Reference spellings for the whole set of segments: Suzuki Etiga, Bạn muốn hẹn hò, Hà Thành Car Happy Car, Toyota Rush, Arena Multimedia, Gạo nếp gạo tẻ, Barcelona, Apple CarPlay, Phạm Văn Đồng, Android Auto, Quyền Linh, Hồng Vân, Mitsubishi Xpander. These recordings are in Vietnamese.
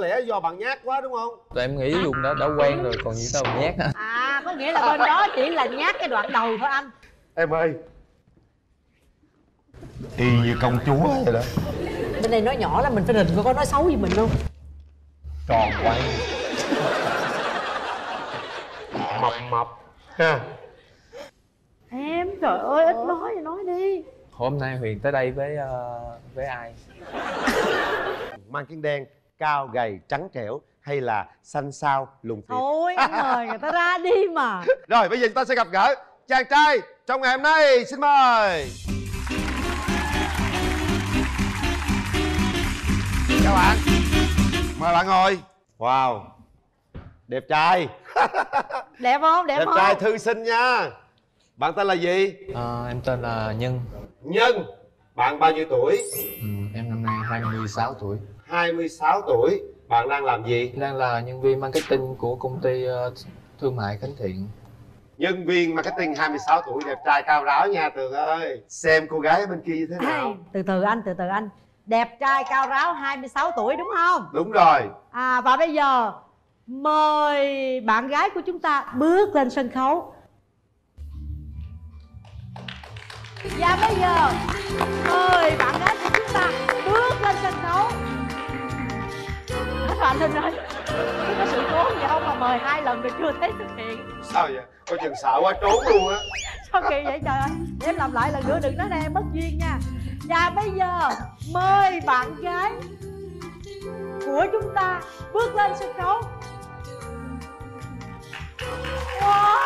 Có lẽ do bạn nhát quá đúng không? Tụi em nghĩ Dung đã quen rồi còn gì đâu nhát. À, có nghĩa là bên đó chỉ là nhát cái đoạn đầu thôi anh. Em ơi, y như công chúa vậy đó. Bên này nói nhỏ là mình phải rình có nói xấu gì mình không? Tròn quay mập mập ha. Em trời ơi, ít nói thì nói đi. Hôm nay Huyền tới đây với ai? Mang kiến đen, cao gầy trắng trẻo hay là xanh xao lùn phiệt? Thôi anh mời người ta ra đi mà. Rồi bây giờ chúng ta sẽ gặp gỡ chàng trai trong ngày hôm nay, xin mời. Chào bạn, mời bạn ngồi. Wow, đẹp trai. Đẹp không? Đẹp không? Đẹp trai thư sinh nha. Bạn tên là gì? Em tên là Nhân. Nhân, bạn bao nhiêu tuổi? Em năm nay 26 tuổi. 26 tuổi, bạn đang làm gì? Đang là nhân viên marketing của công ty thương mại Khánh Thiện. Nhân viên marketing 26 tuổi, đẹp trai cao ráo nha Tường ơi. Xem cô gái bên kia như thế nào. Từ từ anh, từ từ anh. Đẹp trai cao ráo 26 tuổi đúng không? Đúng rồi. À, và bây giờ mời bạn gái của chúng ta bước lên sân khấu. Và bây giờ mời bạn gái của chúng ta bước lên sân khấu. Anh Linh ơi, có sự cố gì không mà mời hai lần rồi chưa thấy thực hiện? Sao vậy? Coi chừng sợ quá trốn luôn á. Sao kỳ vậy trời ơi? Để em làm lại lần nữa, đừng nói em mất duyên nha. Và bây giờ mời bạn gái của chúng ta bước lên sân khấu. Wow.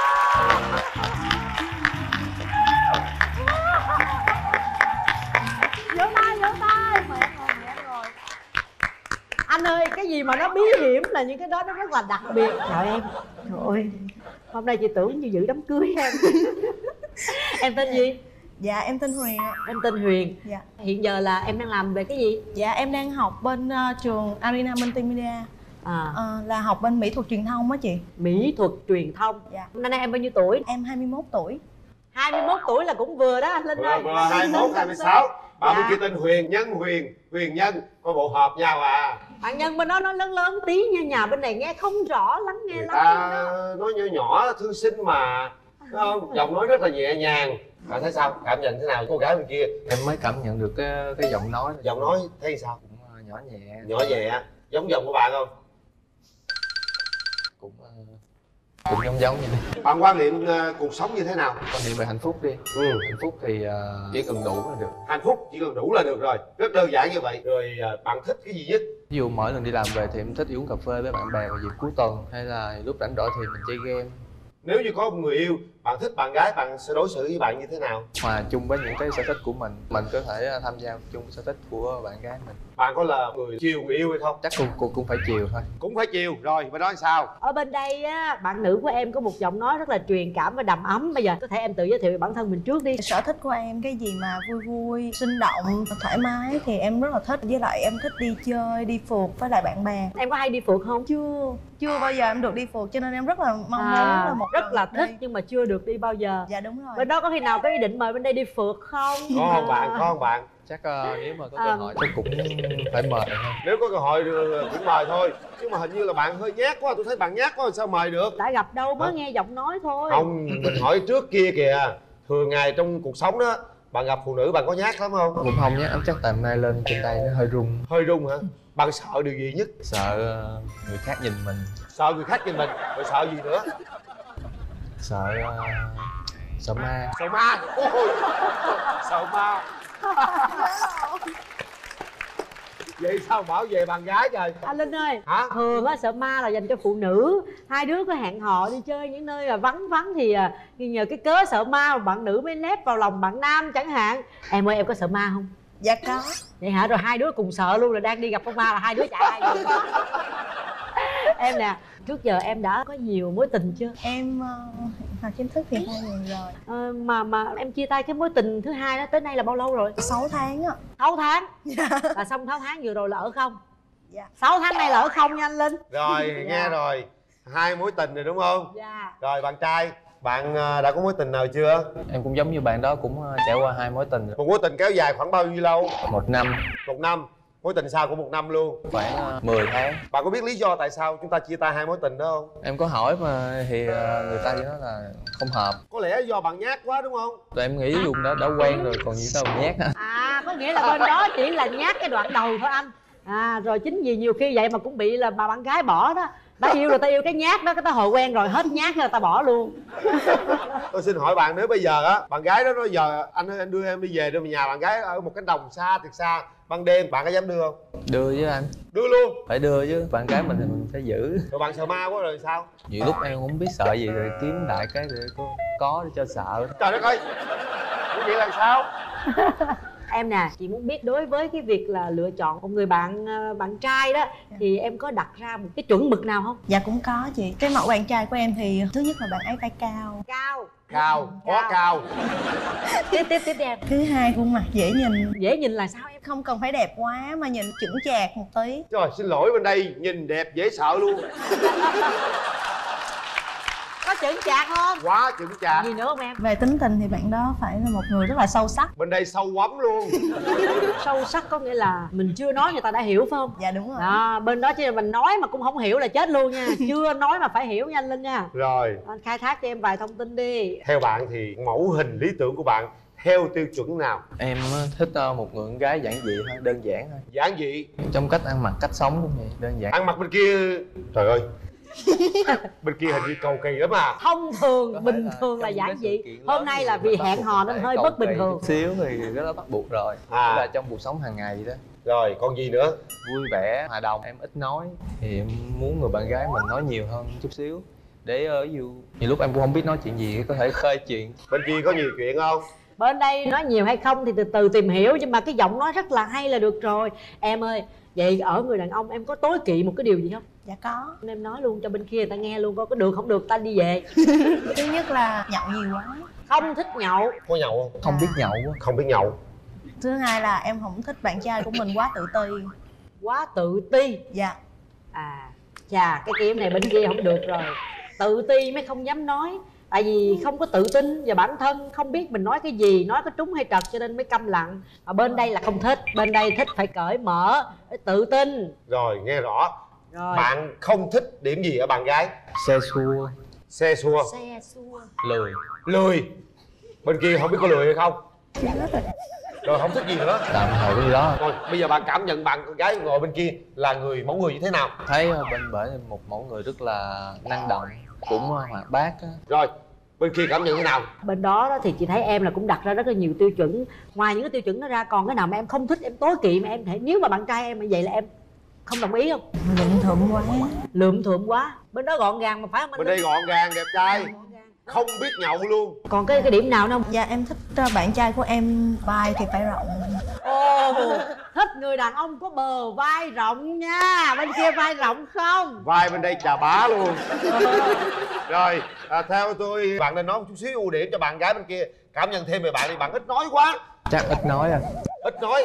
Vỗ tay mẹ rồi, mẹ rồi. Anh ơi, cái gì mà nó bí hiểm là những cái đó nó rất là đặc biệt. Trời em, trời ơi, hôm nay chị tưởng như dự đám cưới em. Em tên gì? Dạ em tên Huyền ạ. Em tên Huyền. Dạ. Hiện giờ là em đang làm về cái gì? Dạ em đang học bên trường Arena Multimedia. Là học bên mỹ thuật truyền thông á chị. Mỹ thuật truyền thông. Dạ. Năm nay em bao nhiêu tuổi? Em 21 tuổi. 21 tuổi là cũng vừa đó anh Linh ơi. 21, 26. Bạn bên kia tên Huyền, Nhân Huyền, Huyền Nhân. Coi bộ hợp nhau à. Bạn Nhân bên đó nói lớn lớn tí nha, nhà bên này nghe không rõ lắm, nghe người lắm ta nói nhỏ nhỏ, thư sinh mà. Đúng không? Giọng nói rất là nhẹ nhàng. Bạn thấy sao? Cảm nhận thế nào cô gái bên kia? Em mới cảm nhận được cái giọng nói. Giọng nói thấy sao? Cũng nhỏ nhẹ. Nhỏ nhẹ. Giống giọng của bạn không? Cũng giống như vậy. Bạn quan niệm cuộc sống như thế nào? Quan niệm về hạnh phúc đi. Hạnh phúc thì chỉ cần đủ là được. Hạnh phúc chỉ cần đủ là được rồi. Rất đơn giản như vậy. Rồi bạn thích cái gì nhất? Ví dụ mỗi lần đi làm về thì em thích uống cà phê với bạn bè vào dịp cuối tuần. Hay là lúc rảnh rỗi thì mình chơi game. Nếu như có một người yêu, bạn thích bạn gái, bạn sẽ đối xử với bạn như thế nào? Hòa chung với những cái sở thích của mình có thể tham gia chung sở thích của bạn gái mình. Bạn có là người chiều người yêu hay không? Chắc cũng phải chiều thôi. Cũng phải chiều, rồi bên đó sao? Ở bên đây á, bạn nữ của em có một giọng nói rất là truyền cảm và đầm ấm. Bây giờ có thể em tự giới thiệu về bản thân mình trước đi. Sở thích của em cái gì mà vui vui, sinh động, thoải mái thì em rất là thích. Với lại em thích đi chơi, đi phượt với lại bạn bè. Em có hay đi phượt không? Chưa bao giờ em được đi phượt cho nên em rất là mong muốn là một rất là thích đây. Nhưng mà chưa được đi bao giờ. Dạ đúng rồi. Bên đó có khi nào có ý định mời bên đây đi phượt không? Có không bạn, có không bạn? Chắc nếu mà có cơ hội chắc cũng phải mời. Nếu có cơ hội cũng mời thôi. Nhưng mà hình như là bạn hơi nhát quá, tôi thấy bạn nhát quá sao mời được. Đã gặp đâu mới nghe giọng nói thôi. Không, mình hỏi trước kia kìa. Thường ngày trong cuộc sống đó, bạn gặp phụ nữ bạn có nhát lắm không? Cũng không nhé, chắc tầm nay lên trên đây nó hơi rung. Hơi rung hả? Bạn sợ điều gì nhất? Sợ người khác nhìn mình. Sợ người khác nhìn mình, rồi sợ gì nữa? Sợ ma. Sợ ma. Ôi, sợ ma. Vậy sao bảo vệ bạn gái trời? Anh Linh ơi, hả? Thường á sợ ma là dành cho phụ nữ. Hai đứa có hẹn hò đi chơi những nơi là vắng vắng thì nhờ cái cớ sợ ma mà bạn nữ mới nép vào lòng bạn nam chẳng hạn. Em ơi, em có sợ ma không? Dạ có. Vậy hả? Rồi hai đứa cùng sợ luôn, là đang đi gặp con ma là hai đứa chạy hai đứa. Em nè, trước giờ em đã có nhiều mối tình chưa? Em chính thức thì 2 lần rồi. Mà em chia tay cái mối tình thứ hai đó tới nay là bao lâu rồi? 6 tháng ạ. 6 tháng? Dạ. Là xong 6 tháng vừa rồi là ở không? Dạ. 6 tháng nay là ở không nha anh Linh. Rồi, dạ. Nghe rồi. 2 mối tình rồi đúng không? Dạ. Rồi bạn trai, bạn đã có mối tình nào chưa? Em cũng giống như bạn đó, cũng trải qua 2 mối tình rồi. Một mối tình kéo dài khoảng bao nhiêu lâu? 1 năm. 1 năm. mối tình sau của một năm luôn, khoảng 10 tháng. Bạn có biết lý do tại sao chúng ta chia tay hai mối tình đó không? Em có hỏi mà thì người ta chỉ nói là không hợp. Có lẽ do bạn nhát quá đúng không? Tụi em nghĩ dùng đã quen rồi còn gì sao mà nhát hả? À, có nghĩa là bên đó chỉ là nhát cái đoạn đầu thôi anh. À, rồi chính vì nhiều khi vậy mà cũng bị là bà bạn gái bỏ đó. Ta yêu rồi, ta yêu cái nhát đó, cái ta hồi quen rồi hết nhát rồi ta bỏ luôn. Tôi xin hỏi bạn, nếu bây giờ á, bạn gái đó nói giờ anh ơi anh đưa em đi về đi, nhà bạn gái ở một cánh đồng xa thiệt xa, ban đêm bạn có dám đưa không? Đưa chứ anh. Đưa luôn? Phải đưa chứ, bạn gái mình thì mình phải giữ. Rồi bạn sợ ma quá rồi sao? Nhiều lúc em không biết sợ gì rồi kiếm đại cái để có để cho sợ. Trời đất ơi, cái chuyện làm sao? Em nè, chị muốn biết đối với cái việc là lựa chọn một người bạn trai đó thì em có đặt ra một cái chuẩn mực nào không? Dạ cũng có chị. Cái mẫu bạn trai của em thì thứ nhất là bạn ấy phải cao. Cao. Tiếp em. Thứ hai, khuôn mặt dễ nhìn. Dễ nhìn là sao em? Không cần phải đẹp quá mà nhìn chững chạc một tí. Rồi xin lỗi bên đây, nhìn đẹp dễ sợ luôn. Có chững chạc không? Quá chững chạc. Gì nữa không em? Về tính tình thì bạn đó phải là một người rất là sâu sắc. Bên đây sâu quắm luôn. Sâu sắc có nghĩa là mình chưa nói người ta đã hiểu phải không? Dạ đúng rồi đó. Bên đó chứ mình nói mà cũng không hiểu là chết luôn nha. Chưa nói mà phải hiểu nha anh Linh nha. Rồi anh khai thác cho em vài thông tin đi. Theo bạn thì mẫu hình lý tưởng của bạn theo tiêu chuẩn nào? Em thích một người con gái giản dị thôi, đơn giản thôi. Giản dị? Trong cách ăn mặc, cách sống cũng vậy, đơn giản. Ăn mặc bên kia... trời ơi. Bên kia hình như cầu kỳ lắm à. Thông thường, bình thường là giản dị. Hôm nay là vì hẹn hò nên hơi bất bình thường xíu thì rất là bắt buộc rồi. À, là trong cuộc sống hàng ngày vậy đó. Rồi còn gì nữa? Vui vẻ, hòa đồng. Em ít nói thì em muốn người bạn gái mình nói nhiều hơn chút xíu. Để nhiều lúc em cũng không biết nói chuyện gì, có thể khơi chuyện. Bên kia có nhiều chuyện không? Bên đây nói nhiều hay không thì từ từ tìm hiểu, nhưng mà cái giọng nói rất là hay là được rồi. Em ơi, vậy ở người đàn ông em có tối kỵ một cái điều gì không? Dạ có. Em nói luôn cho bên kia người ta nghe luôn, coi có được không được ta đi về. Thứ nhất là nhậu nhiều quá. Không thích nhậu. Có nhậu không? Không biết nhậu quá. Không biết nhậu. Thứ hai là em không thích bạn trai của mình quá tự ti. Quá tự ti? Dạ. À, chà, cái kiếm này bên kia không được rồi. Tự ti mới không dám nói. Tại vì không có tự tin về bản thân, không biết mình nói cái gì, nói có trúng hay trật cho nên mới câm lặng. Ở bên đây là không thích, bên đây thích phải cởi mở, phải tự tin. Rồi, nghe rõ. Rồi. Bạn không thích điểm gì ở bạn gái? Xe xua. Xe xua. Xe xua. Lười. Lười. Bên kia không biết có lười hay không? Rồi không thích gì nữa. Tạm thời gì đó. Rồi bây giờ bạn cảm nhận bạn con gái ngồi bên kia là người, mẫu người như thế nào? Thấy bên bển một mẫu người rất là năng động, cũng hoạt bát. Rồi bên kia cảm nhận thế nào? Bên đó thì chị thấy em là cũng đặt ra rất là nhiều tiêu chuẩn. Ngoài những cái tiêu chuẩn đó ra còn cái nào mà em không thích, em tối kỵ mà em thể nếu mà bạn trai em như vậy là em không đồng ý không? Lượm thượm quá. Lượm thượm quá. Bên đó gọn gàng mà phải không anh? Bên đây gọn gàng, đẹp trai, không biết nhậu luôn. Còn cái điểm nào không? Dạ em thích bạn trai của em vai thì phải rộng. Ồ, thích người đàn ông có bờ vai rộng nha. Bên kia vai rộng không? Vai bên đây chà bá luôn. Rồi theo tôi bạn nên nói một chút xíu ưu điểm cho bạn gái bên kia. Cảm nhận thêm về bạn đi, bạn ít nói quá. Chắc ít nói à? Ít nói.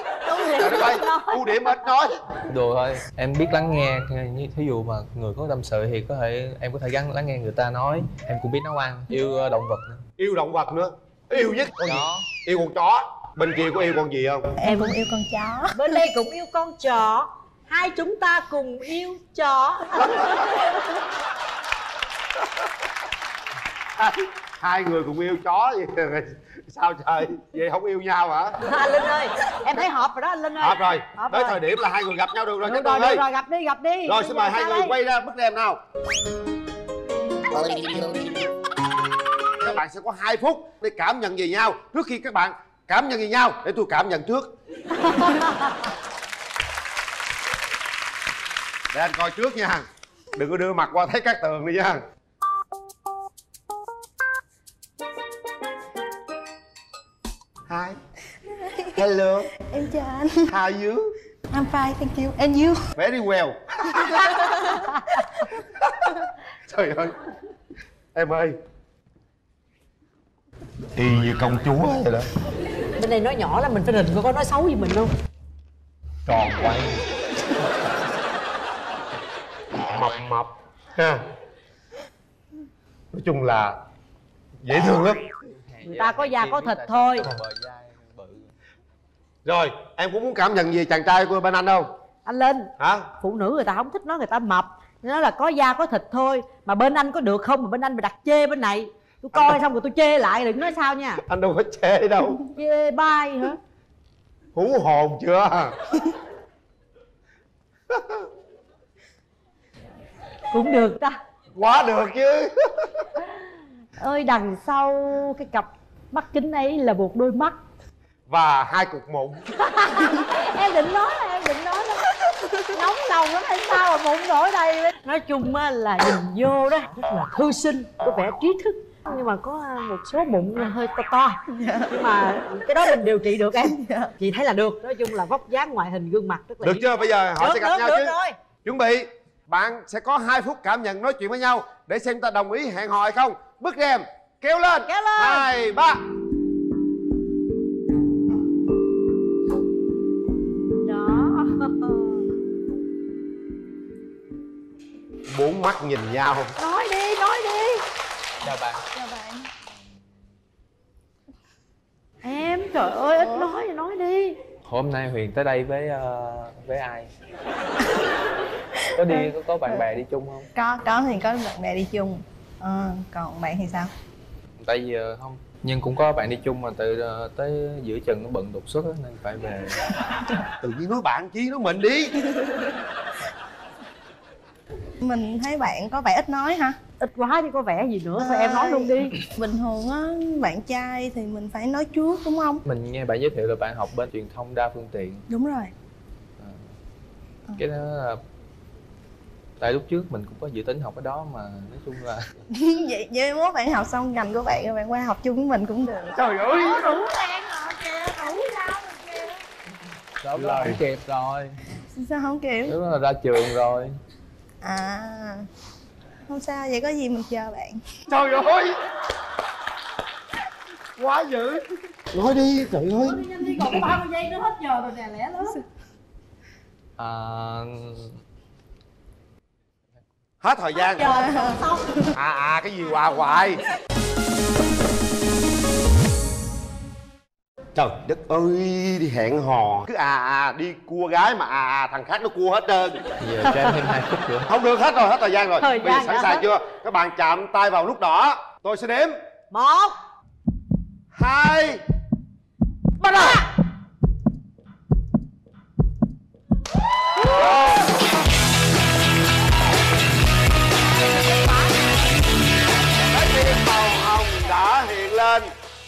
Ưu điểm ít nói. Đùa thôi, em biết lắng nghe. Như thí dụ mà người có tâm sự thì có thể em có thể lắng nghe người ta nói. Em cũng biết nấu ăn, yêu động vật nữa. Yêu động vật nữa? Yêu nhất con chó. Yêu con chó. Bên kia có yêu con gì không? Em cũng yêu con chó. Bên đây cũng yêu con chó. Hai chúng ta cùng yêu chó. Hai người cùng yêu chó vậy sao trời? Vậy không yêu nhau hả? Anh Linh ơi, em thấy hợp rồi đó anh Linh ơi. Hợp rồi. Tới thời điểm là hai người gặp nhau được rồi. Được rồi, được rồi, gặp đi, gặp đi. Rồi xin mời hai người quay ra bức đèn nào. Các bạn sẽ có 2 phút để cảm nhận về nhau. Trước khi các bạn cảm nhận về nhau, để tôi cảm nhận trước. Để anh coi trước nha. Đừng có đưa mặt qua thấy các tường đi nha. Hi. Hello. Em chào anh. How are you? I'm fine, thank you. And you? Very well. Trời ơi. Em ơi. Y như công chúa vậy đó. Bên đây nói nhỏ là mình phải rình có nói xấu gì mình không? Tròn quay. Mập mập ha. Nói chung là dễ thương lắm. Người ta có da có thịt thôi. Rồi em cũng muốn cảm nhận gì chàng trai của bên anh không? Anh Linh hả? Phụ nữ người ta không thích nói người ta mập, nó là có da có thịt thôi. Mà bên anh có được không? Mà bên anh bị đặt chê bên này. Tôi coi anh... xong rồi tôi chê lại, đừng nói sao nha. Anh đâu có chê đâu. Chê bai hả? Hú hồn chưa? Cũng được ta. Quá được chứ. Ơi, đằng sau cái cặp mắt kính ấy là một đôi mắt và hai cục mụn. Em định nói là em định nói đó. Nóng lòng lắm hay sao mà mụn nổi đây. Nói chung là nhìn vô đó rất là thư sinh, có vẻ trí thức, nhưng mà có một số mụn hơi to to. Nhưng mà cái đó mình điều trị được em. Chị thấy là được. Nói chung là vóc dáng, ngoại hình, gương mặt rất là... Được chưa? Bây giờ họ sẽ gặp nhau chứ. Chuẩn bị. Bạn sẽ có 2 phút cảm nhận, nói chuyện với nhau để xem ta đồng ý hẹn hò hay không. Bước rèm kéo lên. 2, 3. Đó. Bốn mắt nhìn nhau. Nói đi, nói đi. Chào bạn. Chào bạn. Em trời ơi, ít nói đi. Hôm nay Huyền tới đây với ai? Có đi có bạn bè đi chung không? Có thì có bạn bè đi chung. Còn bạn thì sao? Tại vì không, nhưng cũng có bạn đi chung mà từ tới giữa chừng nó bận đột xuất đó, nên phải về. Tự nhiên nói bạn chứ nói mình đi. Mình thấy bạn có vẻ ít nói hả? Ít quá chứ có vẻ gì nữa. Thôi em nói luôn đi. Bình thường á, bạn trai thì mình phải nói trước đúng không? Mình nghe bạn giới thiệu là bạn học bên truyền thông đa phương tiện. Đúng rồi. Cái đó là... Tại lúc trước mình cũng có dự tính học ở đó mà nói chung là... Vậy mốt bạn học xong ngành của bạn rồi bạn qua học chung với mình cũng được. Trời ơi! Đủ quen rồi kìa, đủ lâu rồi kìa. Sao không kịp rồi? Sao không kịp? Đúng là ra trường rồi. À... Không sao, vậy có gì mình chờ bạn. Trời ơi! Quá dữ! Nói đi, trời ơi! Nói đi nhanh đi, còn có 30 giây nữa hết giờ rồi nè, lẻ lắm. Hết thời gian rồi. Cái gì hoài hoài. Trời đất ơi, đi hẹn hò cứ đi cua gái mà thằng khác nó cua hết trơn. Giờ cho em thêm 2 phút nữa. Không được, hết rồi, hết thời gian rồi. Bây giờ sẵn sàng chưa? Các bạn chạm tay vào nút đỏ. Tôi sẽ đếm 1, 2, 3.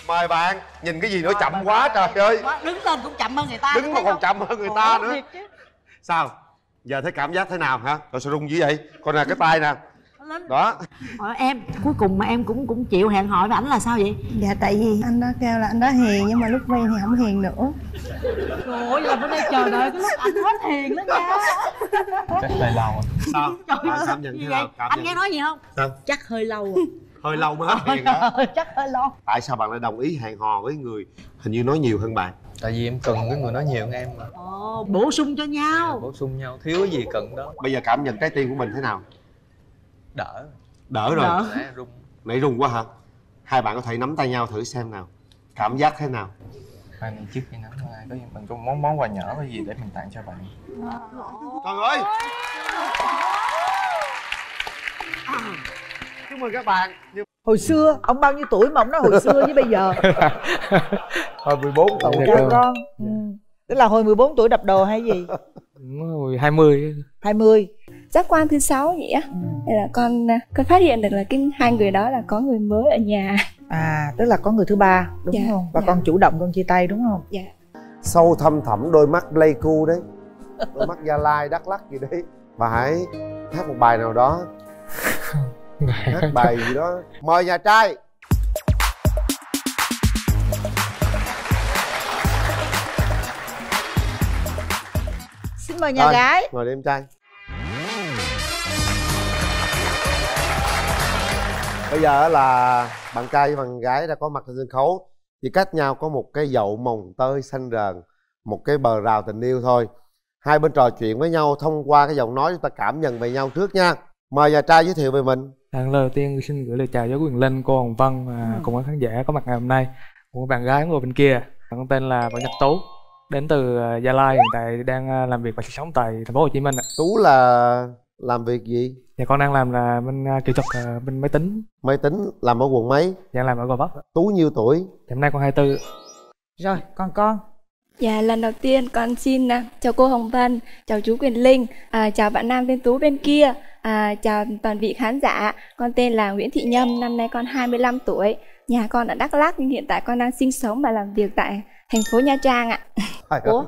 Mời bạn. Nhìn cái gì nó chậm quá trời ơi. Đứng lên cũng chậm hơn người ta. Đứng mà còn chậm hơn người ta nữa. Sao? Giờ thấy cảm giác thế nào hả? Rồi sao rung dữ vậy? Còn là cái tay nè. Đó. Em cuối cùng mà em cũng chịu hẹn hò với ảnh là sao vậy? Dạ tại vì anh đó kêu là anh đó hiền, nhưng mà lúc quen thì không hiền nữa. Trời ơi, là bữa nay chờ đợi cái lúc anh hết hiền lắm nha. Chắc hơi lâu. Sao? Cảm nhận thế nào? Anh nghe nói gì không? Chắc hơi lâu rồi. Hơi lâu mới hết hiền hả? Chắc hơi lâu. Tại sao bạn lại đồng ý hẹn hò với người hình như nói nhiều hơn bạn? Tại vì em cần cái người nói nhiều hơn em mà. Ồ, bổ sung cho nhau. Bổ sung nhau, thiếu cái gì cần đó. Bây giờ cảm nhận trái tim của mình thế nào? Đỡ. Đỡ rồi. Đỡ. Nãy rung quá hả? Hai bạn có thể nắm tay nhau thử xem nào. Cảm giác thế nào? Hai mình trước khi nắm tay có mình có món quà nhỏ cái gì để mình tặng cho bạn. Trời ơi. Chúc mừng các bạn. Hồi xưa, ông bao nhiêu tuổi mà ông nói hồi xưa với bây giờ? Hồi 14 tuổi cha con. Tức là hồi 14 tuổi đập đồ hay gì? Hồi 20. 20. Giác quan thứ 6 vậy á. Đây là con phát hiện được là cái hai người đó là có người mới ở nhà. À, tức là có người thứ ba đúng không? Và con chủ động con chia tay đúng không? Dạ. Sâu thăm thẳm đôi mắt Pleiku đấy. Đôi mắt Gia Lai, Đắk Lắk gì đấy. Và hãy hát một bài nào đó. Hát bài gì đó. Mời nhà trai. Xin mời nhà gái. Mời em trai. Bây giờ là bạn trai với bạn gái đã có mặt trên sân khấu. Chỉ cách nhau có một cái dậu mồng tơi xanh rờn, một cái bờ rào tình yêu thôi. Hai bên trò chuyện với nhau thông qua cái giọng nói, chúng ta cảm nhận về nhau trước nha. Mời nhà trai giới thiệu về mình. Lời tiên xin gửi lời chào với Quyền Linh, cô Hồng Vân và cùng các khán giả có mặt ngày hôm nay. Của bạn gái ngồi bên kia, bạn tên là Bảo Nhật Tú. Đến từ Gia Lai, hiện tại đang làm việc và sinh sống tại thành phố Hồ Chí Minh ạ. Tú là làm việc gì? Dạ con đang làm là bên kỹ thuật, bên máy tính. Máy tính, làm ở quận mấy? Dạ làm ở Gò Vấp. Tú nhiêu tuổi? Thì hôm nay con 24. Rồi, con. Dạ lần đầu tiên con xin chào cô Hồng Vân, chào chú Quyền Linh, chào bạn nam tên Tú bên kia, chào toàn vị khán giả. Con tên là Nguyễn Thị Nhâm, năm nay con 25 tuổi. Nhà con ở Đắk Lắk nhưng hiện tại con đang sinh sống và làm việc tại thành phố Nha Trang ạ. Ủa?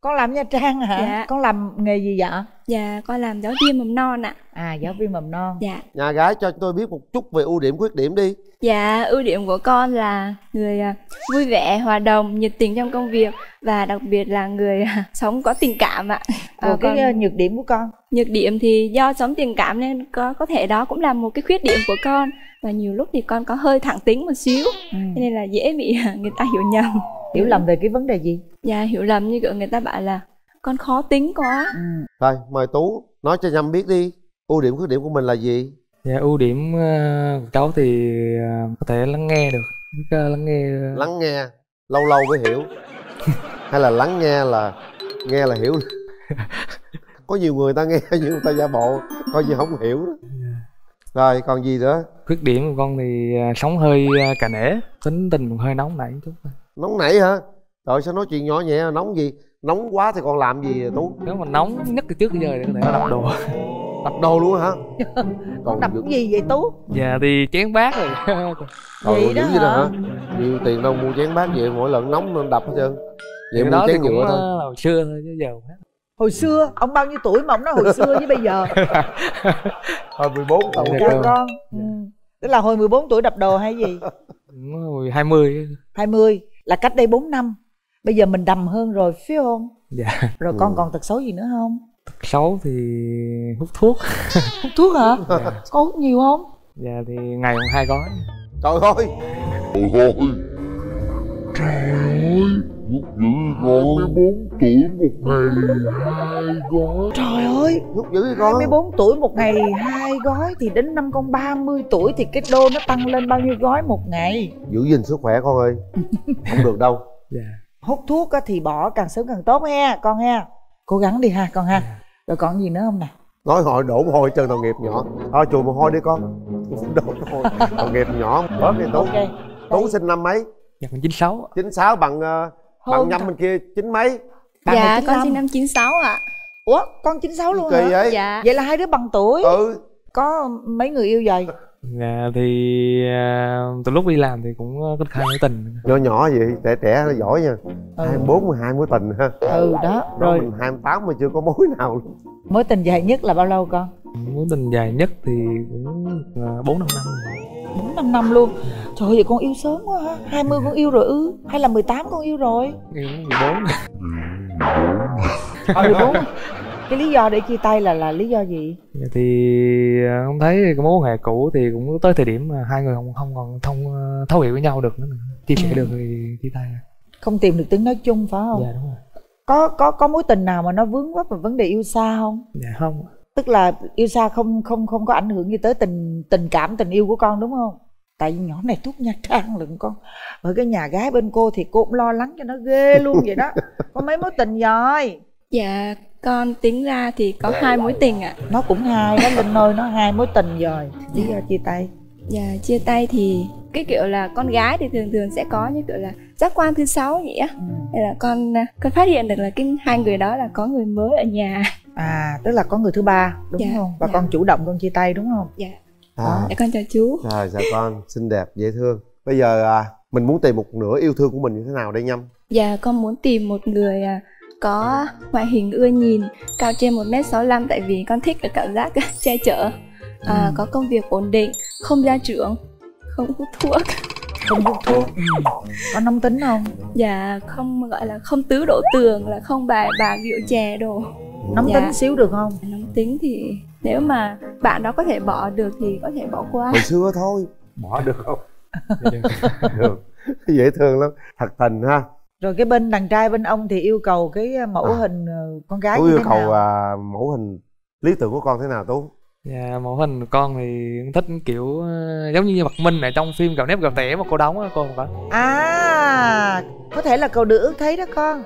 Con làm Nha Trang hả? Dạ. Con làm nghề gì vậy? Dạ, con làm giáo viên mầm non ạ. À, giáo viên mầm non. Dạ. Nhà gái cho tôi biết một chút về ưu điểm khuyết điểm đi. Dạ, ưu điểm của con là người vui vẻ, hòa đồng, nhiệt tình trong công việc. Và đặc biệt là người sống có tình cảm ạ. Cái nhược điểm của con? Nhược điểm thì do sống tình cảm nên có thể đó cũng là một cái khuyết điểm của con. Và nhiều lúc thì con có hơi thẳng tính một xíu, nên là dễ bị người ta hiểu nhầm. Hiểu lầm về cái vấn đề gì? Dạ, hiểu lầm như kiểu người ta bảo là con khó tính quá. Rồi, mời Tú nói cho Nhâm biết đi, ưu điểm khuyết điểm của mình là gì? Dạ, ưu điểm của cháu thì có thể lắng nghe được. Lắng nghe, lâu lâu mới hiểu. Hay là lắng nghe là hiểu. Có nhiều người ta nghe nhưng người ta giả bộ, coi như không hiểu đó. Rồi, còn gì nữa? Khuyết điểm của con thì sống hơi cà nể, tính tình cũng hơi nóng nảy chút. Nóng nảy hả? Rồi sao nói chuyện nhỏ nhẹ, nóng gì? Nóng quá thì còn làm gì Tú? Nếu mà nóng nhất từ trước đến giờ thì có thể nó đập đồ. Đập đồ luôn hả? Còn đập những gì vậy Tú? Dạ thì chén bát rồi. Vậy đó hả? Nhiều tiền đâu mua chén bát vậy, mỗi lần nóng nên đập hết trơn. Vậy mua chén nhựa thôi. Hồi xưa thôi chứ giờ hết. Hồi xưa? Ông bao nhiêu tuổi mà ông nói hồi xưa với bây giờ? Hồi 14 tuổi con. Tức là hồi 14 tuổi đập đồ hay gì? Hồi 20. 20 là cách đây 4 năm. Bây giờ mình đầm hơn rồi phải không? Dạ. Rồi con còn tật xấu gì nữa không? Tật xấu thì hút thuốc. Hút thuốc hả? Dạ. Con hút nhiều không? Dạ thì ngày còn 2 gói. Trời ơi. Trời ơi. Hút dữ con. 24 tuổi một ngày 2 gói. Trời ơi. Hút dữ con. 24 tuổi một ngày 2 gói. Thì đến năm con 30 tuổi thì cái đô nó tăng lên bao nhiêu gói một ngày? Giữ gìn sức khỏe con ơi. Không được đâu. Dạ. Hút thuốc thì bỏ càng sớm càng tốt ha con ha. Cố gắng đi ha con ha. Rồi còn gì nữa không nè? Nói hội đổ hôi trơn đồng nghiệp nhỏ. Thôi chùi mồ hôi đi con. Đổ hôi đồng nghiệp nhỏ. Bớt đi Tú. Okay. Tú sinh năm mấy? Dạ con 96. 96 bằng Nhâm bên kia chín mấy? Dạ con sinh năm 96 ạ. Ủa con 96 luôn hả? Vậy? Dạ. Vậy là hai đứa bằng tuổi. Ừ. Có mấy người yêu vậy? Dạ thì từ lúc đi làm thì cũng có hai mối tình. Nhỏ vậy, trẻ nó giỏi nha. 24 hai mối tình ha. Ừ đó. Rồi mình 28 mà chưa có mối nào luôn. Mối tình dài nhất là bao lâu con? Mối tình dài nhất thì cũng 4-5 năm. 4-5 năm luôn. Trời ơi, vậy con yêu sớm quá ha. 20 con yêu rồi ư? Hay là 18 con yêu rồi? Yêu 14. 14. Cái lý do để chia tay là lý do gì? Thì không thấy cái mối quan hệ cũ thì cũng tới thời điểm mà hai người không còn thấu hiểu với nhau được nữa, chia sẻ được thì chia tay. Không tìm được tiếng nói chung phải không? Dạ đúng rồi. Có mối tình nào mà nó vướng vấp vào vấn đề yêu xa không? Dạ không. Tức là yêu xa không có ảnh hưởng gì tới tình yêu của con đúng không? Tại vì nhỏ này thuốc Nha Trang lận con. Bởi cái nhà gái bên cô thì cô cũng lo lắng cho nó ghê luôn vậy đó. Có mấy mối tình rồi? Dạ con tính ra thì có 2 mối tình ạ. Nó cũng 2 đó Linh ơi, nó 2 mối tình rồi. Lý do chia tay? Dạ chia tay thì cái kiểu là con gái thì thường sẽ có như kiểu là giác quan thứ 6 vậy á. Nên là con phát hiện được là cái 2 người đó là có người mới ở nhà. À tức là có người thứ 3 đúng không? Và con chủ động con chia tay đúng không? Dạ. Dạ con chào chú. Rồi dạ con xinh đẹp dễ thương. Bây giờ mình muốn tìm một nửa yêu thương của mình như thế nào đây Nhâm? Dạ con muốn tìm một người có ngoại hình ưa nhìn, cao trên 1m65 tại vì con thích cái cảm giác che chở, có công việc ổn định, không gia trưởng, không hút thuốc. Có nóng tính không? Dạ không, gọi là không tứ đổ tường, là không bà rượu chè đồ. Nóng tính xíu được không? Nóng tính thì nếu mà bạn đó có thể bỏ được thì có thể bỏ qua. Hồi xưa thôi, bỏ được không? Được, dễ thương lắm, thật tình ha. Rồi cái bên đàn trai bên ông thì yêu cầu cái mẫu hình con gái như thế nào? Yêu cầu mẫu hình lý tưởng của con thế nào Tú? Dạ mẫu hình của con thì thích kiểu giống như Mặt Minh ở trong phim Gạo Nếp Gạo Tẻ mà cô đóng á con. À có thể là cậu nữ thấy đó con.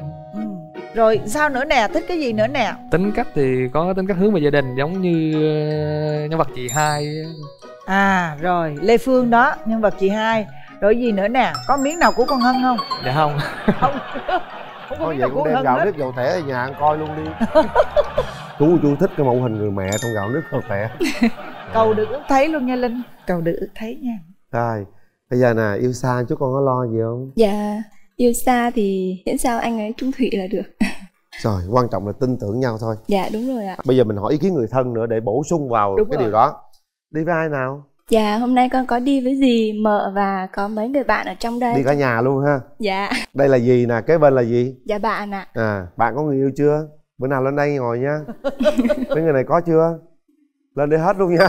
Rồi sao nữa nè, thích cái gì nữa nè? Tính cách thì có tính cách hướng về gia đình, giống như nhân vật chị hai. À rồi, Lê Phương đó, nhân vật chị hai. Rồi gì nữa nè, có miếng nào của con Hân không? Dạ không. Không, không có miếng nào của Hân hết. Gạo nếp gạo tẻ nhà ăn coi luôn đi. Chú thích cái mẫu hình người mẹ trong gạo nếp gạo tẻ. Cầu được ước thấy luôn nha Linh. Cầu được ước thấy nha. Rồi, bây giờ nè, yêu xa chú con có lo gì không? Dạ, yêu xa thì miễn sao anh ấy trung thủy là được. Rồi, quan trọng là tin tưởng nhau thôi. Dạ, đúng rồi ạ. Bây giờ mình hỏi ý kiến người thân nữa để bổ sung vào đúng cái rồi. Điều đó. Đi với ai nào? Dạ, hôm nay con có đi với dì, mợ và có mấy người bạn ở trong đây. Đi cả nhà luôn ha? Dạ. Đây là dì nè, kế bên là dì? Dạ, bạn ạ. À, bạn có người yêu chưa? Bữa nào lên đây ngồi nha. Mấy người này có chưa? Lên đây hết luôn nha.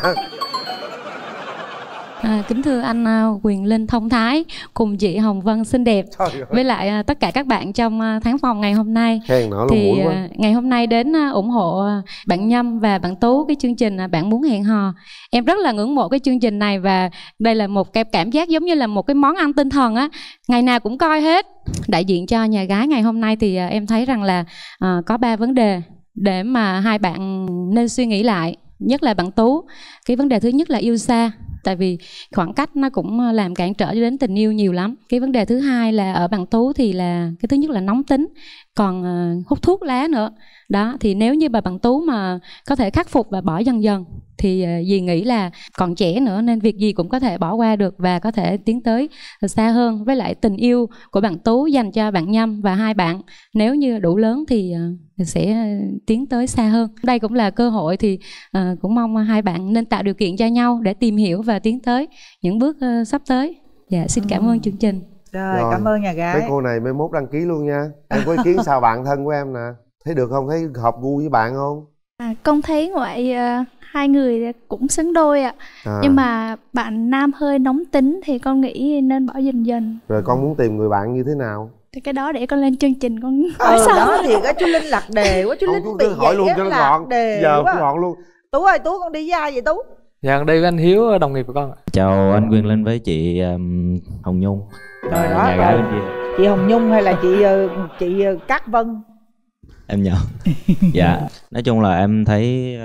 À, kính thưa anh Quyền Linh thông thái cùng chị Hồng Vân xinh đẹp với lại tất cả các bạn trong Tháng Phòng ngày hôm nay. Thì ngày hôm nay đến ủng hộ bạn Nhâm và bạn Tú cái chương trình Bạn Muốn Hẹn Hò. Em rất là ngưỡng mộ cái chương trình này và đây là một cái cảm giác giống như là một cái món ăn tinh thần á, ngày nào cũng coi hết. Đại diện cho nhà gái ngày hôm nay thì em thấy rằng là có 3 vấn đề để mà hai bạn nên suy nghĩ lại, nhất là bạn Tú. Cái vấn đề thứ nhất là yêu xa, tại vì khoảng cách nó cũng làm cản trở đến tình yêu nhiều lắm. Cái vấn đề thứ hai là ở bạn Tú thì là cái thứ nhất là nóng tính, còn hút thuốc lá nữa. Đó, thì nếu như bà bạn Tú mà có thể khắc phục và bỏ dần dần thì dì nghĩ là còn trẻ nữa nên việc gì cũng có thể bỏ qua được và có thể tiến tới xa hơn. Với lại tình yêu của bạn Tú dành cho bạn Nhâm và hai bạn nếu như đủ lớn thì sẽ tiến tới xa hơn. Đây cũng là cơ hội thì cũng mong hai bạn nên tạo điều kiện cho nhau để tìm hiểu và tiến tới những bước sắp tới. Dạ, xin cảm ơn chương trình. Rồi, cảm ơn nhà gái. Cái cô này mới mốt đăng ký luôn nha. Em có ý kiến sao bạn thân của em nè? Thấy được không? Thấy hợp gu với bạn không? À, con thấy ngoại hai người cũng xứng đôi ạ. Nhưng mà bạn nam hơi nóng tính thì con nghĩ nên bỏ dần dần. Rồi con muốn tìm người bạn như thế nào? Thì cái đó để con lên chương trình con hỏi sao. Đó thì cái chú Linh lạc đề quá, chú Linh bị hỏi luôn cho nó gọn. Giờ cũng gọn luôn. Tú ơi, Tú con đi với ai vậy Tú? Dạ đây với anh Hiếu, đồng nghiệp của con. Chào anh Quyền Linh với chị Hồng Nhung. Rồi đó, rồi. Chị Hồng Nhung hay là chị Cát Vân? Em nhớ. Dạ, nói chung là em thấy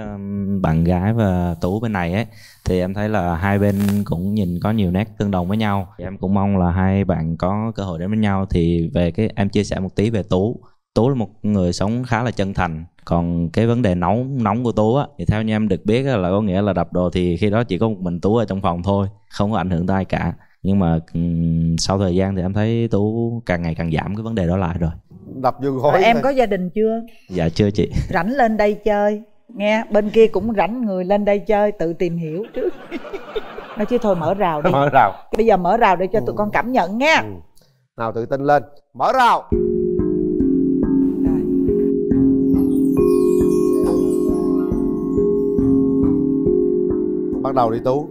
bạn gái và Tú bên này ấy thì em thấy là hai bên cũng nhìn có nhiều nét tương đồng với nhau. Em cũng mong là hai bạn có cơ hội đến với nhau. Thì về cái em chia sẻ một tí về Tú. Tú là một người sống khá là chân thành. Còn cái vấn đề nóng của Tú á thì theo như em được biết là có nghĩa là đập đồ thì khi đó chỉ có một mình Tú ở trong phòng thôi, không có ảnh hưởng tới ai cả. Nhưng mà sau thời gian thì em thấy Tú càng ngày càng giảm cái vấn đề đó lại rồi. Đập vô gối. Em có gia đình chưa? Dạ chưa chị. Rảnh lên đây chơi nghe, bên kia cũng rảnh người lên đây chơi, tự tìm hiểu trước. Nói chứ thôi mở rào đi. Mở rào. Bây giờ mở rào để cho tụi con cảm nhận nghe. Nào tự tin lên. Mở rào. Bắt đầu đi Tú.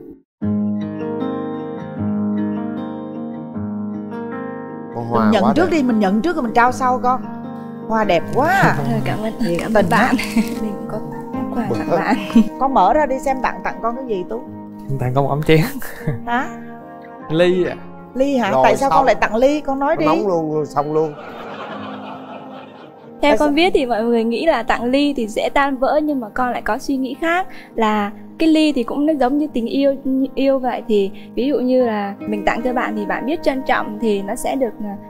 Mình nhận trước đi, mình nhận trước rồi mình trao sau con. Hoa đẹp quá. Rồi, cảm ơn nhiều, cảm ơn bạn. Mình có quà tặng bạn. Con mở ra đi xem bạn tặng con cái gì Tú. Tặng con một ấm chén. Hả? Ly ạ. Ly hả? Rồi, tại sao con lại tặng ly? Con nói đi. Nóng luôn, xong luôn. Theo con biết thì mọi người nghĩ là tặng ly thì dễ tan vỡ, nhưng mà con lại có suy nghĩ khác là cái ly thì cũng giống như tình yêu vậy, thì ví dụ như là mình tặng cho bạn thì bạn biết trân trọng thì nó sẽ được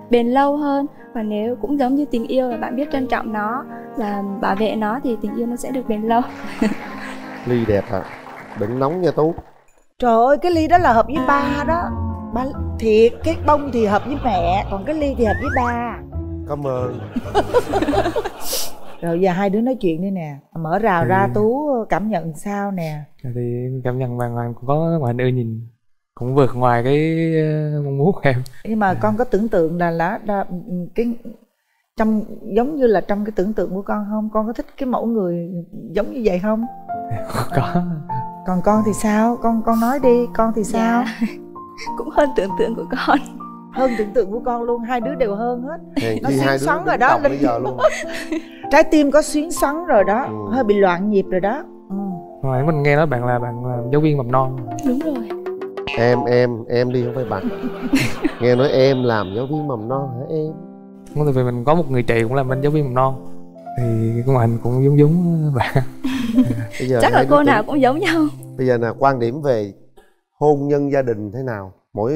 bền lâu hơn, và nếu cũng giống như tình yêu là bạn biết trân trọng nó, là bảo vệ nó thì tình yêu nó sẽ được bền lâu. Ly đẹp hả? Đừng nóng nha Tú. Trời ơi, cái ly đó là hợp với ba đó. Ba thiệt, cái bông thì hợp với mẹ, còn cái ly thì hợp với ba. Cảm ơn. Rồi giờ hai đứa nói chuyện đi nè. Mở rào ra Tú cảm nhận sao nè? Thì cảm nhận bà ngoài cũng có ngoại nữ nhìn cũng vượt ngoài cái mong muốn của em. Nhưng mà con có tưởng tượng là cái trong giống như là trong cái tưởng tượng của con không? Con có thích cái mẫu người giống như vậy không? Có. Còn con thì sao? Con nói đi, con thì sao? Cũng hơn tưởng tượng của con. Hơn tưởng tượng của con luôn, hai đứa đều hơn hết. Nó xuyến xoắn rồi đó Linh. Trái tim có xuyến xoắn rồi đó, hơi bị loạn nhịp rồi đó. Hồi mình nghe nói bạn là giáo viên mầm non. Đúng rồi. Em đi không phải bạn. Nghe nói em làm giáo viên mầm non hả em? Tại vì mình có một người chị cũng làm bên giáo viên mầm non. thì con anh cũng giống giống bạn. Bây giờ chắc là cô nào cũng giống nhau. Bây giờ là quan điểm về hôn nhân gia đình thế nào, mỗi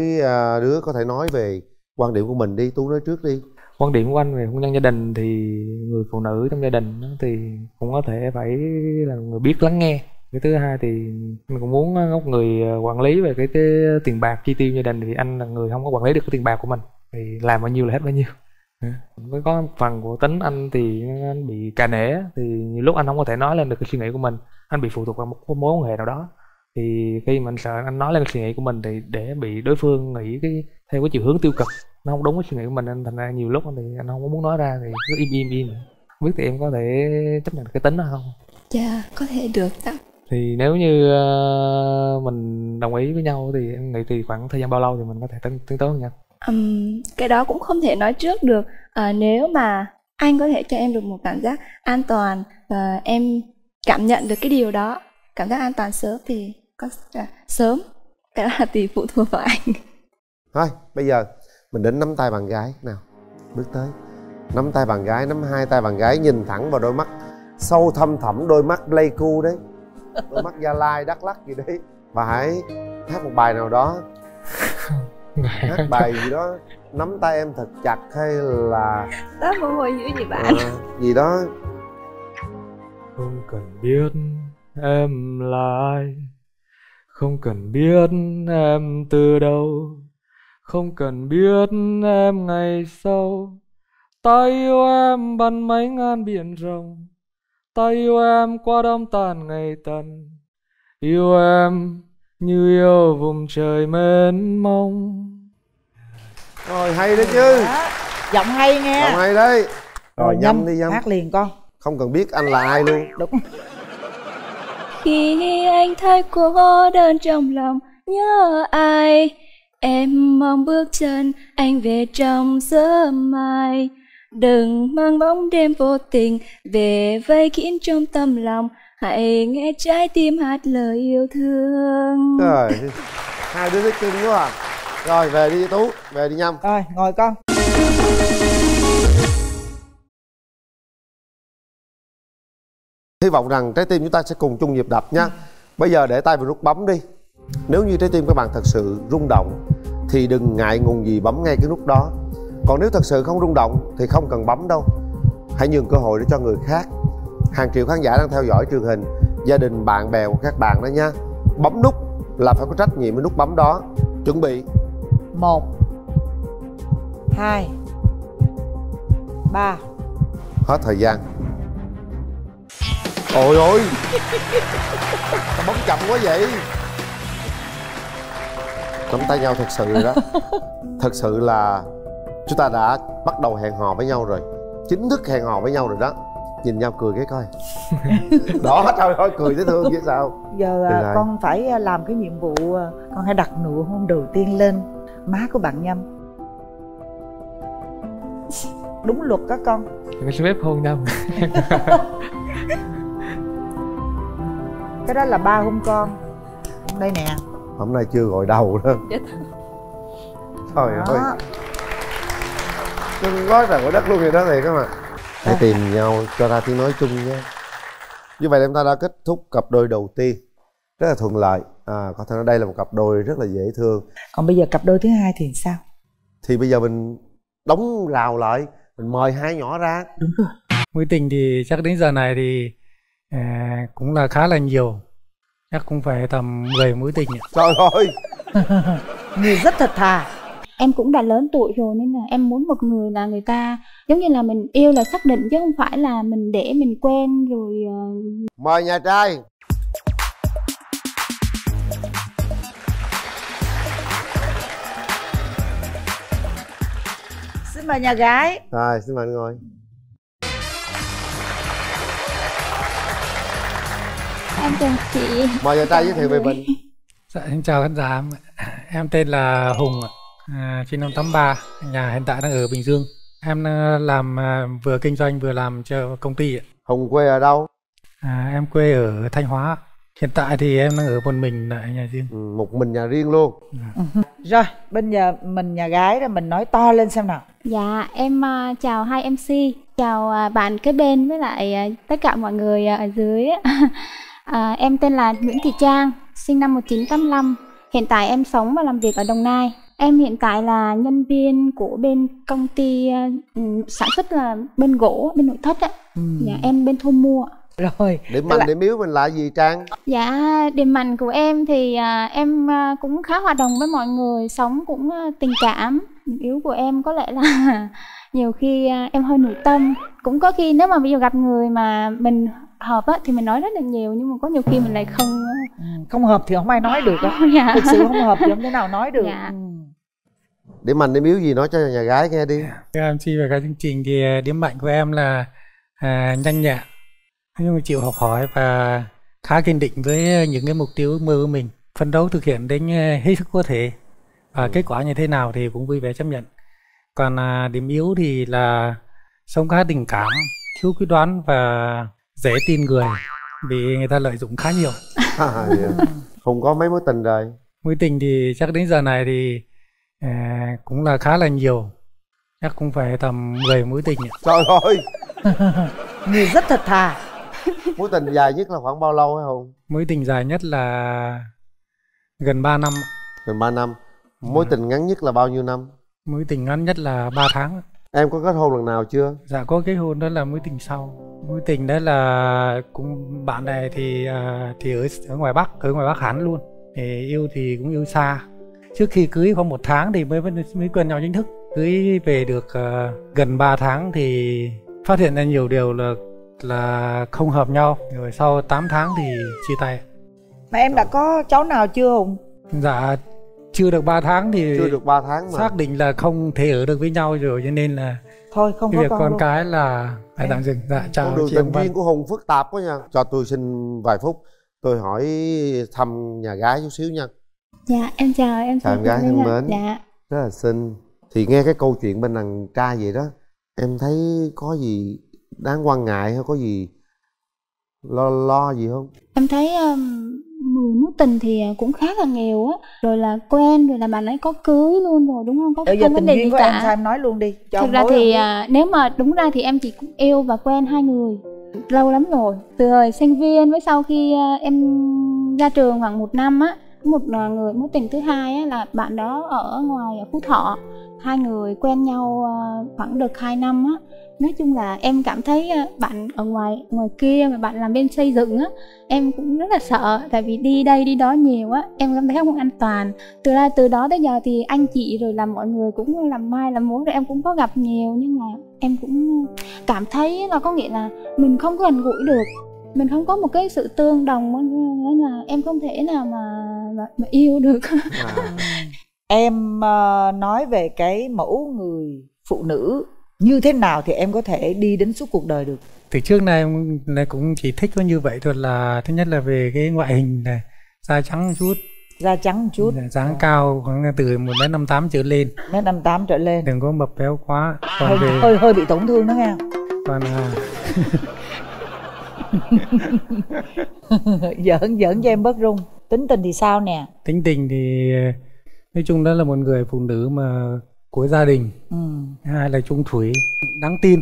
đứa có thể nói về quan điểm của mình đi. Tú nói trước đi. Quan điểm của anh về hôn nhân gia đình thì người phụ nữ trong gia đình thì cũng có thể phải là người biết lắng nghe. Cái thứ hai thì mình cũng muốn ngóc người quản lý về cái tiền bạc chi tiêu gia đình, thì anh là người không có quản lý được cái tiền bạc của mình, thì làm bao nhiêu là hết bao nhiêu. Với có phần của tính anh thì anh bị cà nể, thì nhiều lúc anh không có thể nói lên được cái suy nghĩ của mình, anh bị phụ thuộc vào một mối quan hệ nào đó. Thì khi mình sợ anh nói lên cái suy nghĩ của mình thì để bị đối phương nghĩ cái theo cái chiều hướng tiêu cực, nó không đúng cái suy nghĩ của mình, nên thành ra nhiều lúc thì anh không muốn nói ra, thì cứ im. Không biết thì em có thể chấp nhận cái tính đó không? Dạ, có thể được đó. Thì nếu như mình đồng ý với nhau thì em nghĩ thì khoảng thời gian bao lâu thì mình có thể tiến tới hôn nhân? Cái đó cũng không thể nói trước được. Nếu mà anh có thể cho em được một cảm giác an toàn, em cảm nhận được cái điều đó, cảm giác an toàn sớm thì có sớm. Cái đó là tùy phụ thuộc vào anh. Thôi bây giờ mình đến nắm tay bạn gái nào. Bước tới nắm tay bạn gái, nắm hai tay bạn gái, nhìn thẳng vào đôi mắt sâu thăm thẳm, đôi mắt Pleiku đấy, đôi mắt Gia Lai, Đắk Lắk gì đấy, và hãy hát một bài nào đó. Hát bài gì đó, nắm tay em thật chặt hay là đó mồ hôi dữ gì bạn, gì đó. Không cần biết em là ai, không cần biết em từ đâu, không cần biết em ngày sau. Ta yêu em bằng mấy ngàn biển rồng, ta yêu em qua đám tàn ngày tần, yêu em như yêu vùng trời mênh mông. Rồi hay đấy chứ. Đó. Giọng hay nghe. Giọng hay đấy. Rồi nhâm đi, nhâm. Hát liền con. Không cần biết anh là ai luôn. Đúng. Khi anh thấy cô đơn trong lòng nhớ ai, em mong bước chân anh về trong sớm mai. Đừng mang bóng đêm vô tình về vây kín trong tâm lòng, hãy nghe trái tim hát lời yêu thương. Trời, hai đứa thích cưng quá à. Rồi về đi Tú, về đi Nhâm. Rồi ngồi con. Hy vọng rằng trái tim chúng ta sẽ cùng chung nhịp đập nha. Bây giờ để tay vào nút bấm đi. Nếu như trái tim các bạn thật sự rung động thì đừng ngại ngùng gì bấm ngay cái nút đó. Còn nếu thật sự không rung động thì không cần bấm đâu. Hãy nhường cơ hội để cho người khác. Hàng triệu khán giả đang theo dõi truyền hình, gia đình, bạn bè của các bạn đó nha. Bấm nút là phải có trách nhiệm với nút bấm đó. Chuẩn bị 1 2 3. Hết thời gian. Ôi ôi. Bấm chậm quá vậy. Nắm tay nhau thật sự rồi đó. Thật sự là chúng ta đã bắt đầu hẹn hò với nhau rồi, chính thức hẹn hò với nhau rồi đó. Nhìn nhau cười cái coi. Đó, trời ơi, cười thấy thương chứ sao. Giờ con phải làm cái nhiệm vụ, con hãy đặt nụ hôn đầu tiên lên má của bạn Nhâm. Đúng luật các con. Đừng có phép hôn đâu. Cái đó là ba hôn con. Đây nè. Hôm nay chưa gọi đầu đó. Trời ơi. Đừng nói rằng của đất luôn thì đó thiệt không ạ. Hãy tìm nhau cho ra tiếng nói chung nhé. Như vậy em ta đã kết thúc cặp đôi đầu tiên rất là thuận lợi. Có thể nói đây là một cặp đôi rất là dễ thương. Còn bây giờ cặp đôi thứ hai thì sao? Thì bây giờ mình đóng rào lại, mình mời hai nhỏ ra. Đúng rồi. Mối tình thì chắc đến giờ này thì cũng là khá là nhiều, chắc cũng phải tầm 10 mối tình. Trời ơi. Người rất thật thà. Em cũng đã lớn tuổi rồi nên là em muốn một người là người ta giống như là mình yêu là xác định, chứ không phải là mình để mình quen rồi. Mời nhà trai. Xin mời nhà gái. Rồi xin mời anh ngồi. Em chào chị. Mời nhà trai giới thiệu về mình. Dạ em chào khán giả, em tên là Hùng ạ. Sinh năm 83, nhà hiện tại đang ở Bình Dương. Em làm vừa kinh doanh vừa làm cho công ty. Hùng quê ở đâu? Em quê ở Thanh Hóa. Hiện tại thì em đang ở một mình lại nhà riêng. Một mình nhà riêng luôn. Rồi, bên nhà mình nhà gái rồi, mình nói to lên xem nào. Dạ, em chào hai MC, chào bạn kế bên với lại tất cả mọi người ở dưới. Em tên là Nguyễn Thị Trang, sinh năm 1985. Hiện tại em sống và làm việc ở Đồng Nai. Em hiện tại là nhân viên của bên công ty sản xuất là bên gỗ, bên nội thất á. Nhà em bên thu mua. Rồi, điểm mạnh điểm yếu mình là gì Trang? Dạ, điểm mạnh của em thì em cũng khá hòa đồng với mọi người, sống cũng tình cảm. Điểm yếu của em có lẽ là nhiều khi em hơi nội tâm. Cũng có khi nếu mà bây giờ gặp người mà mình hợp á, thì mình nói rất là nhiều, nhưng mà có nhiều khi mình lại không hợp thì không ai nói được á. Dạ. Thực sự không hợp thì không thể nào nói được. Dạ. Điểm mạnh điểm yếu gì nói cho nhà gái nghe đi. Thưa MC và các chương trình thì điểm mạnh của em là nhanh nhẹn, nhưng mà chịu học hỏi và khá kiên định với những cái mục tiêu ước mơ của mình, phấn đấu thực hiện đến hết sức có thể và kết quả như thế nào thì cũng vui vẻ chấp nhận. Còn điểm yếu thì là sống khá tình cảm, thiếu quyết đoán và dễ tin người, vì người ta lợi dụng khá nhiều. Không có mấy mối tình rồi. Mối tình thì chắc đến giờ này thì cũng là khá là nhiều, chắc cũng phải tầm 10 mối tình. Trời ơi. Người rất thật thà. Mối tình dài nhất là khoảng bao lâu hay không? Mối tình dài nhất là gần 3 năm. Gần 3 năm. Mối tình ngắn nhất là bao nhiêu năm? Mối tình ngắn nhất là 3 tháng. Em có kết hôn lần nào chưa? Dạ có kết hôn, đó là mối tình sau. Mối tình đó là cũng bạn này thì ở ngoài Bắc, ở ngoài Bắc Hán luôn. Thì yêu thì cũng yêu xa. Trước khi cưới khoảng 1 tháng thì mới quen nhau chính thức. Cưới về được gần 3 tháng thì phát hiện ra nhiều điều là không hợp nhau. Rồi sau 8 tháng thì chia tay. Mà em đã có cháu nào chưa Hùng? Dạ chưa được 3 tháng thì chưa được 3 tháng mà xác định là không thể ở được với nhau rồi, cho nên là thôi không có việc con cái là phải tạm dừng. Dạ chào chị. Con đường tình duyên của Hùng phức tạp quá nha. Cho tôi xin vài phút tôi hỏi thăm nhà gái chút xíu nha. Dạ em chào em. Chào em gái thân mến. Dạ. Rất là xinh. Thì nghe cái câu chuyện bên đàn trai vậy đó, em thấy có gì đáng quan ngại hay có gì lo gì không? Em thấy mối tình thì cũng khá là nghèo á, rồi là quen, rồi là bạn ấy có cưới luôn rồi đúng không? Có không vấn đề gì cả. Em sao em nói luôn đi. Thực ra thì nếu mà đúng ra thì em chỉ cũng yêu và quen hai người lâu lắm rồi, từ hồi sinh viên với sau khi em ra trường khoảng 1 năm á. Một người mối tình thứ hai á, là bạn đó ở ngoài Phú Thọ. Hai người quen nhau khoảng được 2 năm á. Nói chung là em cảm thấy bạn ở ngoài kia mà bạn làm bên xây dựng á, em cũng rất là sợ, tại vì đi đây đi đó nhiều á, em cảm thấy không an toàn. Từ đó tới giờ thì anh chị rồi là mọi người cũng làm mai làm mối, rồi em cũng có gặp nhiều, nhưng mà em cũng cảm thấy là có nghĩa là mình không gần gũi được, mình không có một cái sự tương đồng, nên là em không thể nào mà yêu được. Em nói về cái mẫu người phụ nữ như thế nào thì em có thể đi đến suốt cuộc đời được? Từ trước này em cũng chỉ thích có như vậy thôi, là thứ nhất là về cái ngoại hình này, da trắng một chút. Da trắng một chút. Dáng cao khoảng từ 1m58 trở lên. 1m58 trở lên. Đừng có mập béo quá. Còn về... hơi bị tổn thương đó nghe. Còn giỡn cho em bớt rung. Tính tình thì sao nè? Tính tình thì nói chung đó là một người phụ nữ mà của gia đình, hai là trung thủy, đáng tin,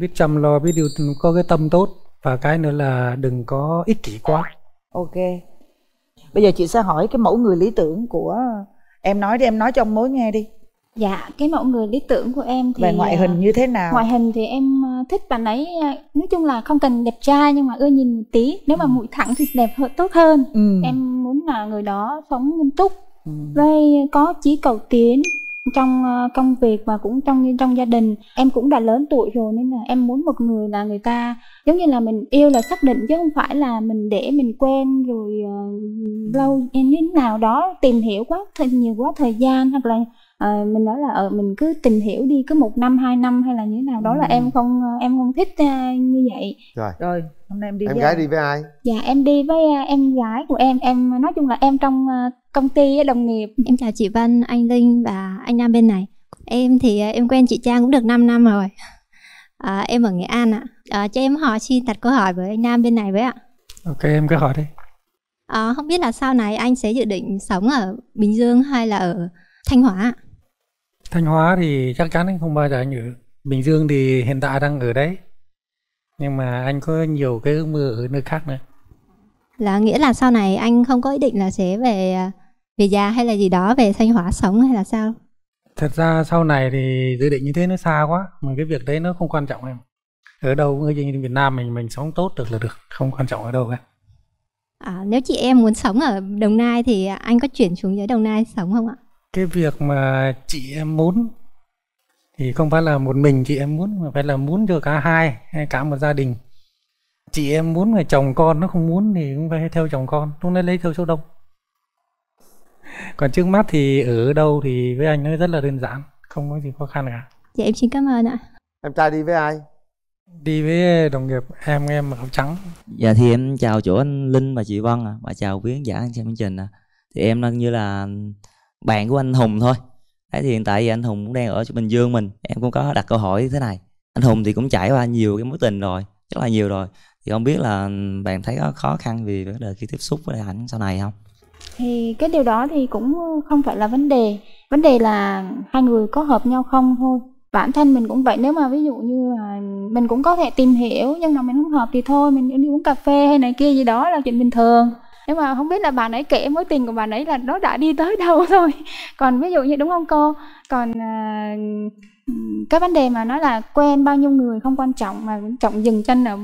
biết chăm lo, biết điều, có cái tâm tốt, và cái nữa là đừng có ích kỷ quá. Ok, bây giờ chị sẽ hỏi cái mẫu người lý tưởng của em, nói đi, em nói cho ông mối nghe đi. Dạ, cái mẫu người lý tưởng của em thì... Về ngoại hình như thế nào? Ngoại hình thì em thích bạn ấy, nói chung là không cần đẹp trai nhưng mà ưa nhìn một tí. Nếu mà mũi thẳng thì đẹp hơn, tốt hơn. Em muốn là người đó sống nghiêm túc, với có chí cầu tiến trong công việc và cũng trong gia đình. Em cũng đã lớn tuổi rồi nên là em muốn một người là người ta giống như là mình yêu là xác định, chứ không phải là mình để mình quen rồi lâu như thế nào đó, tìm hiểu nhiều quá thời gian, hoặc là mình nói là mình cứ tìm hiểu đi, cứ 1 năm 2 năm hay là như thế nào đó, là em không thích như vậy. Rồi hôm nay em đi. Em gái đi với ai? Dạ em đi với em gái của em nói chung là em trong công ty đồng nghiệp. Em chào chị Vân, anh Linh và anh Nam bên này. Em thì em quen chị Trang cũng được 5 năm rồi. Em ở Nghệ An ạ. Cho em hỏi, xin đặt câu hỏi với anh Nam bên này với ạ. Ok em cứ hỏi đi. Không biết là sau này anh sẽ dự định sống ở Bình Dương hay là ở Thanh Hóa? Thanh Hóa thì chắc chắn anh không bao giờ anh ở. Bình Dương thì hiện tại đang ở đấy, nhưng mà anh có nhiều cái ước mơ ở nơi khác nữa. Là nghĩa là sau này anh không có ý định là sẽ về già hay là gì đó về Thanh Hóa sống hay là sao? Thật ra sau này thì dự định như thế nó xa quá, mà cái việc đấy nó không quan trọng em. Ở đâu ở Việt Nam mình sống tốt được là được, không quan trọng ở đâu cả. Nếu chị em muốn sống ở Đồng Nai thì anh có chuyển xuống dưới Đồng Nai sống không ạ? Cái việc mà chị em muốn thì không phải là một mình chị em muốn, mà phải là muốn cho cả hai hay cả một gia đình. Chị em muốn mà chồng con nó không muốn thì cũng phải theo chồng con, lúc đấy lấy theo số đông. Còn trước mắt thì ở đâu thì với anh nó rất là đơn giản, không có gì khó khăn cả. Dạ em xin cảm ơn ạ. Em trai đi với ai? Đi với đồng nghiệp em mặc áo trắng. Dạ thì em chào chỗ anh Linh và chị Vân và chào quý khán giả đang xem chương trình. Thì em đang như là bạn của anh Hùng thôi. Đấy thì hiện tại thì anh Hùng cũng đang ở Bình Dương mình. Em cũng có đặt câu hỏi như thế này. Anh Hùng thì cũng trải qua nhiều cái mối tình rồi, rất là nhiều rồi. Thì không biết là bạn thấy có khó khăn vì vấn đề khi tiếp xúc với ảnh sau này không? Thì cái điều đó thì cũng không phải là vấn đề. Vấn đề là hai người có hợp nhau không thôi. Bản thân mình cũng vậy, nếu mà ví dụ như mình cũng có thể tìm hiểu, nhưng mà mình không hợp thì thôi, mình đi uống cà phê hay này kia gì đó là chuyện bình thường. Nhưng mà không biết là bà nãy kể mối tình của bà nãy là nó đã đi tới đâu rồi. Còn ví dụ như đúng không cô? Còn cái vấn đề mà nói là quen bao nhiêu người không quan trọng, mà trọng dừng chân ở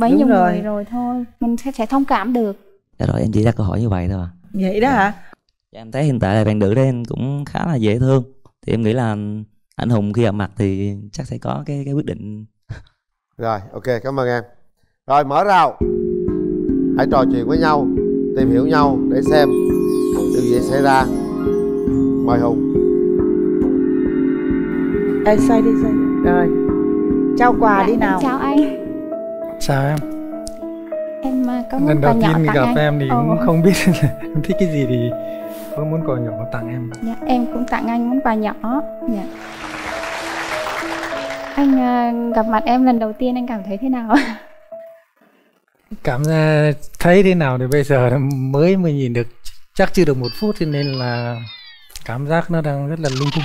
bấy nhiêu người rồi thôi, mình sẽ thông cảm được. Dạ rồi, em chỉ đặt câu hỏi như vậy thôi à? Vậy đó hả? Dạ, em thấy hiện tại là bạn nữ đấy em cũng khá là dễ thương. Thì em nghĩ là anh Hùng khi gặp mặt thì chắc sẽ có cái quyết định. Rồi, ok, cảm ơn em. Rồi, mở rào. Hãy trò chuyện với nhau, tìm hiểu nhau để xem điều gì xảy ra. Mời Hùng. Ê, xoay đi, xoay. Rồi, trao quà đi nào. Chào anh. Chào em. Em có muốn quà nhỏ tặng anh? Lần đầu tiên gặp em thì cũng không biết em thích cái gì thì có muốn quà nhỏ tặng em. Dạ, em cũng tặng anh món quà nhỏ. Dạ. Anh gặp mặt em lần đầu tiên anh cảm thấy thế nào? Cảm giác thấy thế nào thì bây giờ mới nhìn được, chắc chưa được một phút, cho nên là cảm giác nó đang rất là lung tung.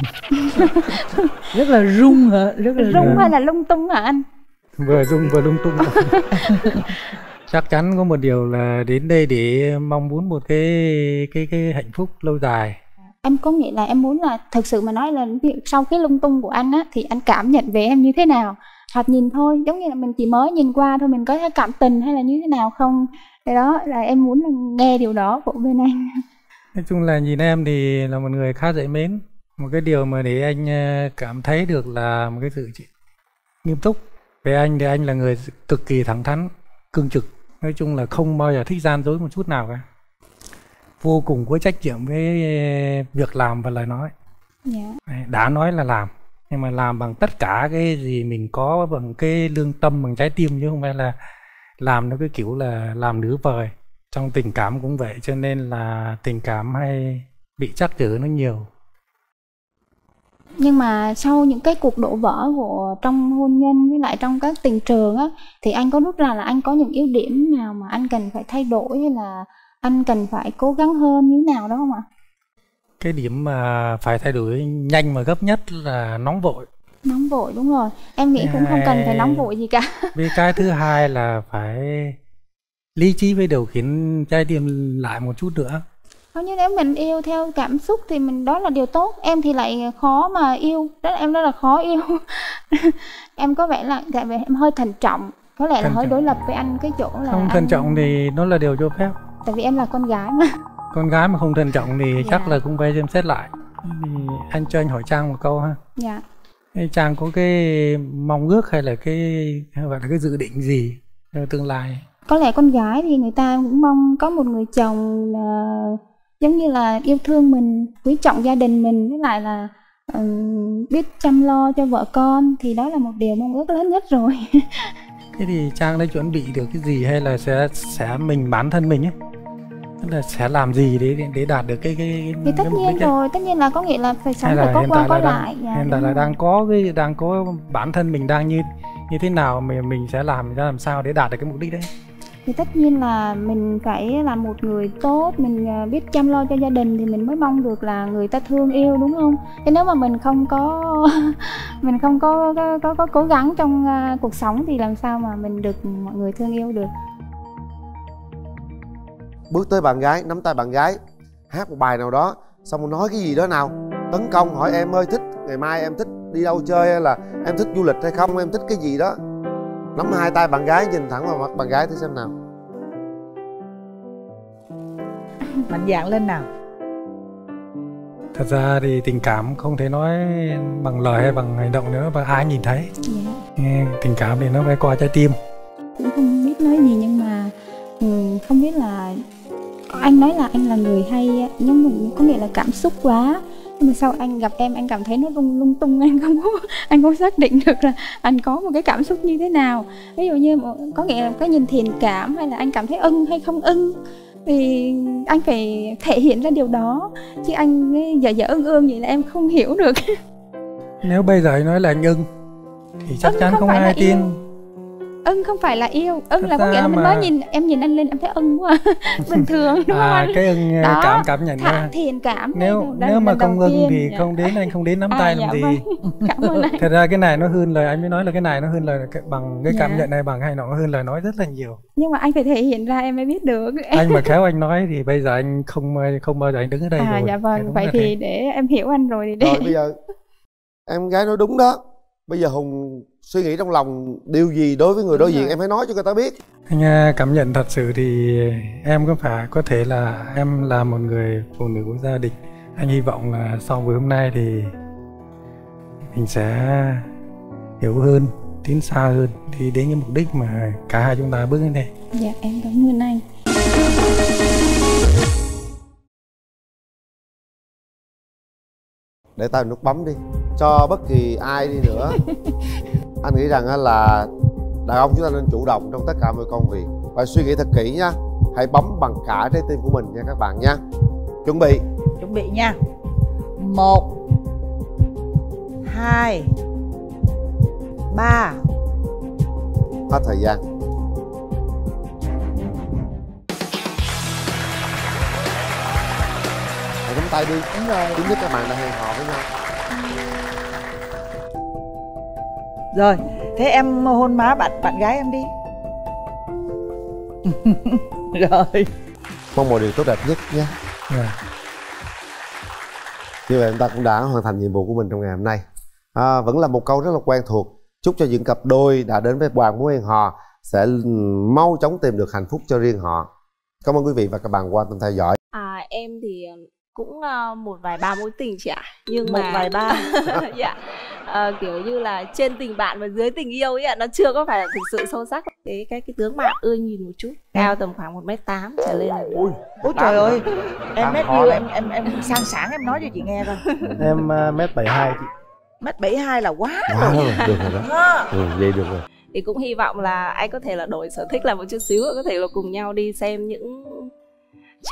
Rất là rung hả? Rất là rung hay là lung tung hả anh? Vừa rung vừa lung tung. Chắc chắn có một điều là đến đây để mong muốn một cái hạnh phúc lâu dài. Em có nghĩa là em muốn là thực sự mà nói là sau cái lung tung của anh á, thì anh cảm nhận về em như thế nào? Thoạt nhìn thôi, giống như là mình chỉ mới nhìn qua thôi, mình có thấy cảm tình hay là như thế nào không? Cái đó là em muốn nghe điều đó của bên anh. Nói chung là nhìn em thì là một người khá dễ mến. Một cái điều mà để anh cảm thấy được là một cái sự nghiêm túc. Về anh thì anh là người cực kỳ thẳng thắn, cương trực. Nói chung là không bao giờ thích gian dối một chút nào cả. Vô cùng có trách nhiệm với việc làm và lời nói. Yeah. Đã nói là làm, nhưng mà làm bằng tất cả cái gì mình có, bằng cái lương tâm, bằng trái tim, chứ không phải là làm nó cái kiểu là làm nửa vời. Trong tình cảm cũng vậy, cho nên là tình cảm hay bị trắc trở nó nhiều. Nhưng mà sau những cái cuộc đổ vỡ của trong hôn nhân với lại trong các tình trường á, thì anh có rút ra là anh có những yếu điểm nào mà anh cần phải thay đổi hay là anh cần phải cố gắng hơn như thế nào đó không ạ? Cái điểm mà phải thay đổi nhanh mà gấp nhất là nóng vội. Nóng vội, đúng rồi. Em nghĩ cũng không cần phải nóng vội gì cả. Vì cái thứ hai là phải lý trí với điều khiển trái tim lại một chút nữa. Không, như nếu mình yêu theo cảm xúc thì mình đó là điều tốt. Em thì lại khó mà yêu, đó là em rất là khó yêu. Em có vẻ là em hơi thận trọng, có lẽ là hơi đối lập với anh cái chỗ là. Không thận trọng thì nó là điều cho phép. Tại vì em là con gái mà. Con gái mà không thận trọng thì chắc là cũng phải xem xét lại. Anh cho anh hỏi Trang một câu ha. Dạ. Trang có cái mong ước hay là cái dự định gì trong tương lai? Có lẽ con gái thì người ta cũng mong có một người chồng là giống như là yêu thương mình, quý trọng gia đình mình, với lại là biết chăm lo cho vợ con, thì đó là một điều mong ước lớn nhất rồi. Thế thì Trang đã chuẩn bị được cái gì, hay là sẽ mình bản thân mình ấy, tức là sẽ làm gì để đạt được cái tất nhiên rồi, tất nhiên là có nghĩa là phải sống phải có qua có lại. Hiện tại là đang có bản thân mình đang như thế nào, mình sẽ làm ra làm sao để đạt được cái mục đích đấy. thì tất nhiên là mình phải là một người tốt, mình biết chăm lo cho gia đình thì mình mới mong được là người ta thương yêu, đúng không? Thế nếu mà mình không có mình không có cố gắng trong cuộc sống thì làm sao mà mình được mọi người thương yêu được. Bước tới bạn gái, nắm tay bạn gái, hát một bài nào đó, xong nói cái gì đó nào, tấn công, hỏi em ơi thích, ngày mai em thích đi đâu chơi hay là em thích du lịch hay không, em thích cái gì đó. Nắm hai tay bạn gái, nhìn thẳng vào mặt bạn gái thử xem nào. Mạnh dạn lên nào. Thật ra thì tình cảm không thể nói bằng lời hay bằng hành động nữa, và ai nhìn thấy. Yeah. Tình cảm thì nó phải qua trái tim. Cũng không biết nói gì nhưng mà không biết là anh nói là anh là người hay, nhưng mình có nghĩa là cảm xúc quá. Nhưng mà sau anh gặp em, anh cảm thấy nó lung tung, anh không xác định được là anh có một cái cảm xúc như thế nào. Ví dụ như có nghĩa là cái nhìn thiện cảm hay là anh cảm thấy ưng hay không ưng, thì anh phải thể hiện ra điều đó. Chứ anh dở ương vậy là em không hiểu được. Nếu bây giờ nói là anh ưng thì chắc chắn không ai tin. Ưng không phải là yêu, ưng là có nghĩa là mình nói nhìn em, nhìn anh lên em thấy ưng quá bình thường, đúng không anh? Cái ưng cảm nhận ra thiện cảm. Nếu mà không ưng thì không đến, anh không đến nắm tay làm gì. Cảm ơn anh. Thật ra cái này nó hơn lời, anh mới nói là cái này nó hơn lời bằng cái cảm nhận này, bằng hành động nó hơn lời nói rất là nhiều. Nhưng mà anh phải thể hiện ra em mới biết được. Anh mà khéo anh nói thì bây giờ anh không bao giờ anh đứng ở đây rồi. Dạ vâng, vậy thì để em hiểu anh rồi thì đi. Rồi bây giờ em gái nói đúng đó. Bây giờ Hùng suy nghĩ trong lòng điều gì đối với người đối diện, em hãy nói cho người ta biết. Anh cảm nhận thật sự thì em có thể là em là một người phụ nữ của gia đình. Anh hy vọng là sau buổi hôm nay thì mình sẽ hiểu hơn, tiến xa hơn, thì đến cái mục đích mà cả hai chúng ta bước đến đây. Dạ em cảm ơn anh. Để tao nút bấm đi, cho bất kỳ ai đi nữa. Anh nghĩ rằng là đàn ông chúng ta nên chủ động trong tất cả mọi công việc. Và suy nghĩ thật kỹ nha. Hãy bấm bằng cả trái tim của mình nha các bạn nha. Chuẩn bị. Chuẩn bị nha. 1 2 3. Hết thời gian. Hãy nắm tay đi. Đúng rồi. Chính thức các bạn đã hẹn hò với nhau. Rồi, thế em hôn má bạn gái em đi. Rồi. Mong mọi điều tốt đẹp nhất nhé. Như vậy chúng ta cũng đã hoàn thành nhiệm vụ của mình trong ngày hôm nay. Vẫn là một câu rất là quen thuộc. Chúc cho những cặp đôi đã đến với Bàn Mối Hẹn Hò sẽ mau chóng tìm được hạnh phúc cho riêng họ. Cảm ơn quý vị và các bạn quan tâm theo dõi. Em thì cũng một vài ba mối tình chị ạ. Nhưng mà một vài ba. Dạ. Kiểu như là trên tình bạn và dưới tình yêu ấy ạ, nó chưa có phải thực sự sâu sắc. Thế cái tướng mạo ưa nhìn một chút, cao tầm khoảng 1m8 trở lên là được. Ôi trời ơi, em mét nhiêu? Em sang sáng em nói cho chị nghe coi. Em mét 72 chị. Mét 72 là quá rồi. Được rồi đó. Vậy được rồi. Thì cũng hy vọng là anh có thể là đổi sở thích là một chút xíu, có thể là cùng nhau đi xem những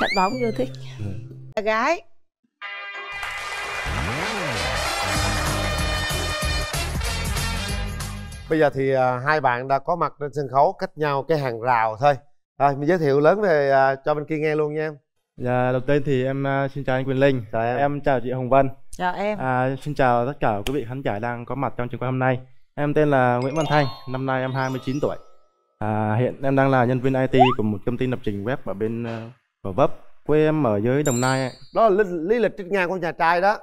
trận bóng yêu thích. Gái bây giờ thì hai bạn đã có mặt trên sân khấu, cách nhau cái hàng rào thôi. Mình giới thiệu lớn về cho bên kia nghe luôn nha em. Dạ, đầu tiên thì em xin chào anh Quyền Linh. Chào em chào chị Hồng Vân. Chào em. Xin chào tất cả quý vị khán giả đang có mặt trong trường quay hôm nay. Em tên là Nguyễn Văn Thanh, năm nay em 29 tuổi. Hiện em đang là nhân viên IT của một công ty lập trình web ở bên Gò Vấp. Quê em ở dưới Đồng Nai. Đó là lý lịch trên ngang của nhà trai đó.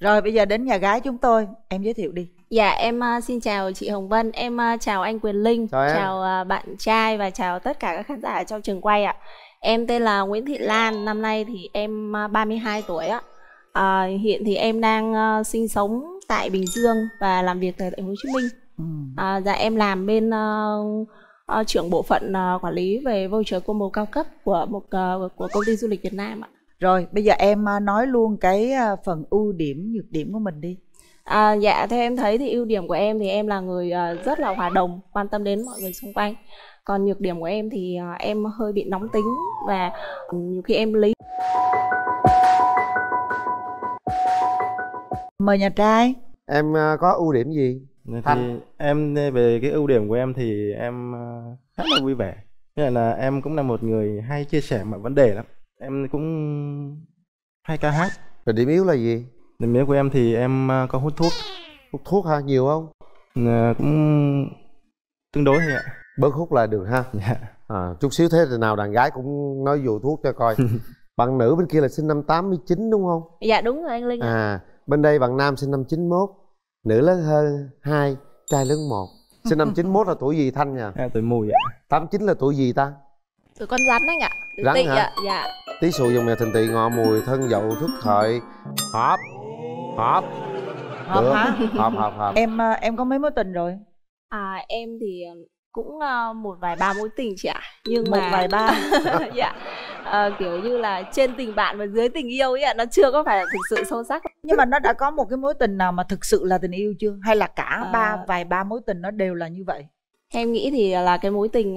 Rồi bây giờ đến nhà gái chúng tôi, em giới thiệu đi. Dạ em xin chào chị Hồng Vân, em chào anh Quyền Linh, chào bạn trai và chào tất cả các khán giả trong trường quay ạ. Em tên là Nguyễn Thị Lan, năm nay thì em 32 tuổi ạ. Hiện thì em đang sinh sống tại Bình Dương và làm việc tại Thành phố Hồ Chí Minh. Dạ em làm bên trưởng bộ phận quản lý về voucher combo cao cấp của công ty du lịch Việt Nam ạ. Rồi bây giờ em nói luôn cái phần ưu điểm, nhược điểm của mình đi. Dạ theo em thấy thì ưu điểm của em thì em là người rất là hòa đồng, quan tâm đến mọi người xung quanh. Còn nhược điểm của em thì em hơi bị nóng tính và nhiều khi em lý. Mời nhà trai. Em có ưu điểm gì? Thì em về cái ưu điểm của em thì em khá là vui vẻ. Thế là em cũng là một người hay chia sẻ mọi vấn đề lắm. Em cũng hay ca hát. Rồi điểm yếu là gì? Điểm yếu của em thì em có hút thuốc. Hút thuốc hả? Nhiều không? À, cũng tương đối thôi ạ. Bớt hút lại được ha. Dạ. À, chút xíu thế thì nào đàn gái cũng nói vụ thuốc cho coi. Bạn nữ bên kia là sinh năm 89 đúng không? Dạ đúng rồi anh Linh ạ. À, bên đây bạn nam sinh năm 91. Nữ lớn hơn 2, trai lớn 1. Sinh năm 91 là tuổi gì Thanh nhỉ? À, tuổi Mùi ạ. 89 là tuổi gì ta? Tuổi con rắn anh ạ. Rắn tị hả? Dạ, dạ. Tí sụ dùng nhà thình tị ngọ mùi thân dậu thức hợi. Họp. Họp. Họp hả? Họp họp họp. Em có mấy mối tình rồi? À em thì cũng một vài ba mối tình chị ạ. Nhưng một mà... vài ba. Dạ. À, kiểu như là trên tình bạn và dưới tình yêu ấy ạ, nó chưa có phải là thực sự sâu sắc. Nhưng mà nó đã có một cái mối tình nào mà thực sự là tình yêu chưa? Hay là cả vài ba mối tình nó đều là như vậy? Em nghĩ thì là cái mối tình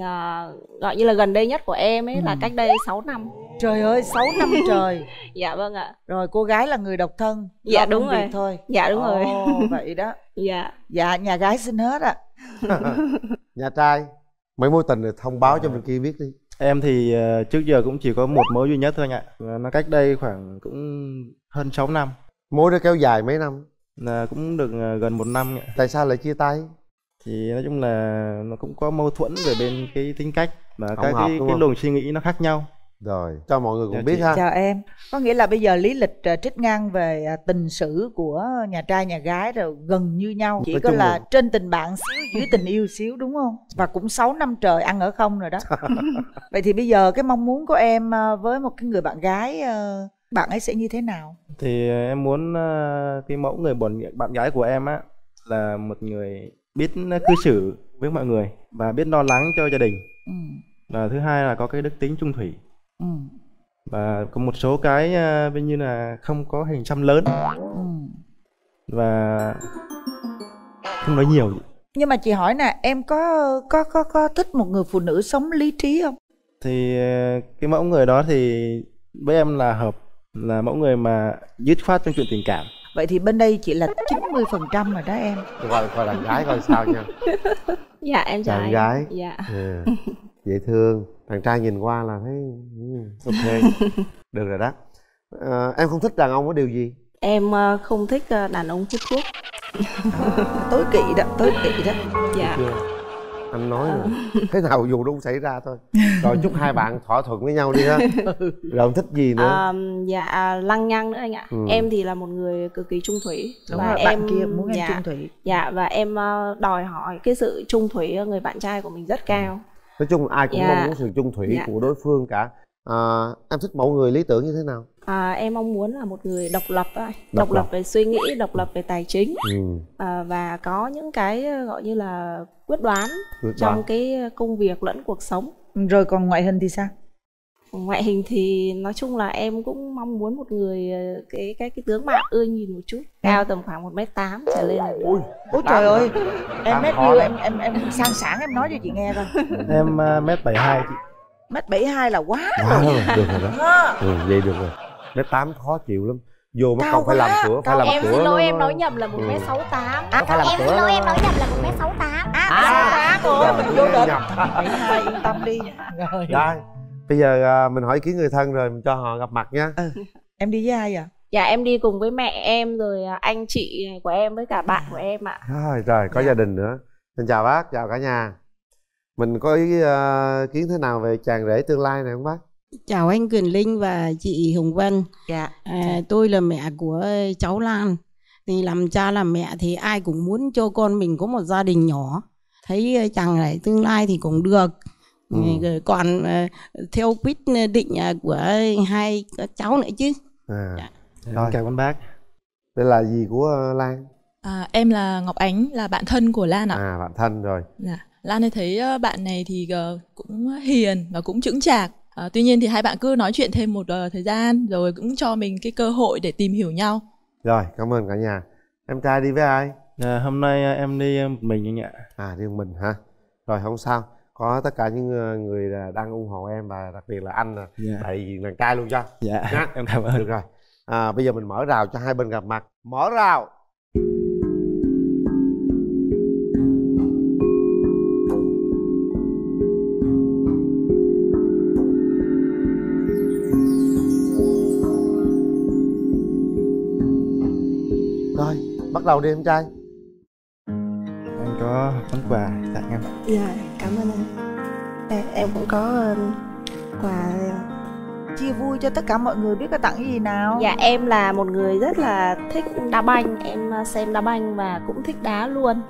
gọi như là gần đây nhất của em ấy là cách đây 6 năm. Trời ơi, 6 năm trời. Dạ vâng ạ. Rồi cô gái là người độc thân. Dạ đúng rồi. Thôi. Dạ đúng rồi. Vậy đó. Dạ. Dạ nhà gái xin hết ạ. Nhà trai mấy mối tình rồi thông báo cho bên kia biết đi. Em thì trước giờ cũng chỉ có một mối duy nhất thôi anh ạ. Nó cách đây khoảng cũng hơn 6 năm. Mối nó kéo dài mấy năm? Là cũng được gần 1 năm ạ. Tại sao lại chia tay? Thì nói chung là nó cũng có mâu thuẫn về bên cái tính cách và cái luồng suy nghĩ nó khác nhau. Rồi, cho mọi người cũng biết ha. Chào em. Có nghĩa là bây giờ lý lịch trích ngang về tình sử của nhà trai nhà gái rồi gần như nhau. Chỉ có là trên tình bạn xíu, dưới tình yêu xíu đúng không? Và cũng 6 năm trời ăn ở không rồi đó. Vậy thì bây giờ cái mong muốn của em với một cái người bạn gái, bạn ấy sẽ như thế nào? Thì em muốn cái mẫu người bạn gái của em á là một người biết cư xử với mọi người và biết lo lắng cho gia đình. Và thứ hai là có cái đức tính chung thủy. Và có một số cái bên như là không có hình xăm lớn. Và không nói nhiều. Nhưng mà chị hỏi nè, em có thích một người phụ nữ sống lý trí không? Thì cái mẫu người đó thì với em là hợp, là mẫu người mà dứt khoát trong chuyện tình cảm. Vậy thì bên đây chị là 90% rồi đó em. Coi đàn gái coi sao nha. Dạ em chào anh. Gái. Dạ. Dễ thương. Thằng trai nhìn qua là thấy ok. Được rồi đó. Em không thích đàn ông có điều gì? Em không thích đàn ông hút thuốc. Tối kỵ đó, tối kỵ đó. Dạ. Anh nói là thế nào dù đúng xảy ra thôi. Rồi chúc hai bạn thỏa thuận với nhau đi ha. Rồi không thích gì nữa? Dạ lăng nhăng nữa anh ạ. Em thì là một người cực kỳ trung thủy. Đúng và rồi, em bạn kia muốn em trung thủy. Dạ và em đòi hỏi cái sự trung thủy người bạn trai của mình rất cao. Nói chung ai cũng mong muốn sự trung thủy của đối phương cả. Em thích mẫu người lý tưởng như thế nào? Em mong muốn là một người độc lập, độc lập về suy nghĩ, độc lập về tài chính. Và có những cái gọi như là quyết đoán trong cái công việc lẫn cuộc sống. Rồi còn ngoại hình thì sao? Ngoại hình thì nói chung là em cũng mong muốn một người cái tướng mạo ưa nhìn một chút, cao tầm khoảng 1m8 trở lên là được. Ôi trời ơi, em mét nhiêu? Em sang sảng em nói cho chị nghe coi. Em 1m72 chị. 1m72 là quá rồi. Được rồi đó. Vậy được rồi. 1m8 khó chịu lắm. Vô mất công phải làm sữa, phải làm sữa. Em xin lỗi em nói nhầm là 1m68. Em xin lỗi em nói nhầm là 1m68. À 1m68 mình vô được. 1m72 yên tâm đi. Rồi. Bây giờ mình hỏi ý kiến người thân rồi mình cho họ gặp mặt nha. Em đi với ai vậy? Dạ em đi cùng với mẹ em rồi anh chị của em với cả bạn của em ạ. Rồi có gia đình nữa. Xin chào bác, chào cả nhà. Mình có ý kiến thế nào về chàng rể tương lai này không bác? Chào anh Quyền Linh và chị Hồng Vân. Dạ. Tôi là mẹ của cháu Lan. Thì làm cha làm mẹ thì ai cũng muốn cho con mình có một gia đình nhỏ. Thấy chàng rể tương lai thì cũng được. Còn theo quyết định của hai các cháu nữa chứ. Rồi. Chào con bác. Đây là gì của Lan? Em là Ngọc Ánh, là bạn thân của Lan ạ. Bạn thân rồi. Lan thì thấy bạn này thì cũng hiền và cũng chững chạc. Tuy nhiên thì hai bạn cứ nói chuyện thêm một thời gian rồi cũng cho mình cái cơ hội để tìm hiểu nhau. Rồi, cảm ơn cả nhà. Em trai đi với ai? Hôm nay em đi một mình anh ạ. Đi một mình hả? Rồi không sao. Có tất cả những người đang ủng hộ em và đặc biệt là anh đại diện đàn trai luôn cho. Em cảm ơn. Được rồi. Bây giờ mình mở rào cho hai bên gặp mặt. Mở rào. đầu đi em trai. Em có món quà tặng em. Dạ, cảm ơn anh. Em cũng có quà chia vui cho tất cả mọi người, biết có tặng cái gì nào? Dạ, em là một người rất là thích đá banh, em xem đá banh và cũng thích đá luôn.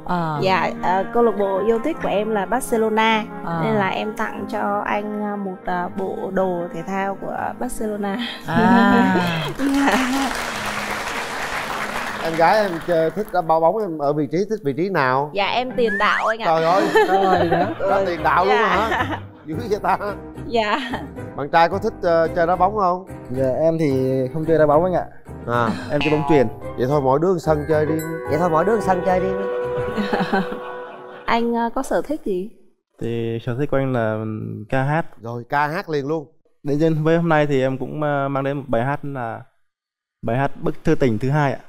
Dạ, câu lạc bộ yêu thích của em là Barcelona, nên là em tặng cho anh một bộ đồ thể thao của Barcelona. Em gái em chơi, thích bao bóng, em ở vị trí, thích vị trí nào? Dạ, em tiền đạo anh ạ. Trời ơi, đó tiền đạo luôn hả? Dữ vậy ta. Dạ. Bạn trai có thích chơi đá bóng không? Dạ, em thì không chơi đá bóng anh ạ. Em chơi bóng chuyền. Vậy thôi mỗi đứa sân chơi đi. Anh có sở thích gì? Thì sở thích của anh là ca hát. Rồi ca hát liền luôn. Đến với hôm nay thì em cũng mang đến một bài hát là bài hát Bức Thư Tình Thứ Hai ạ.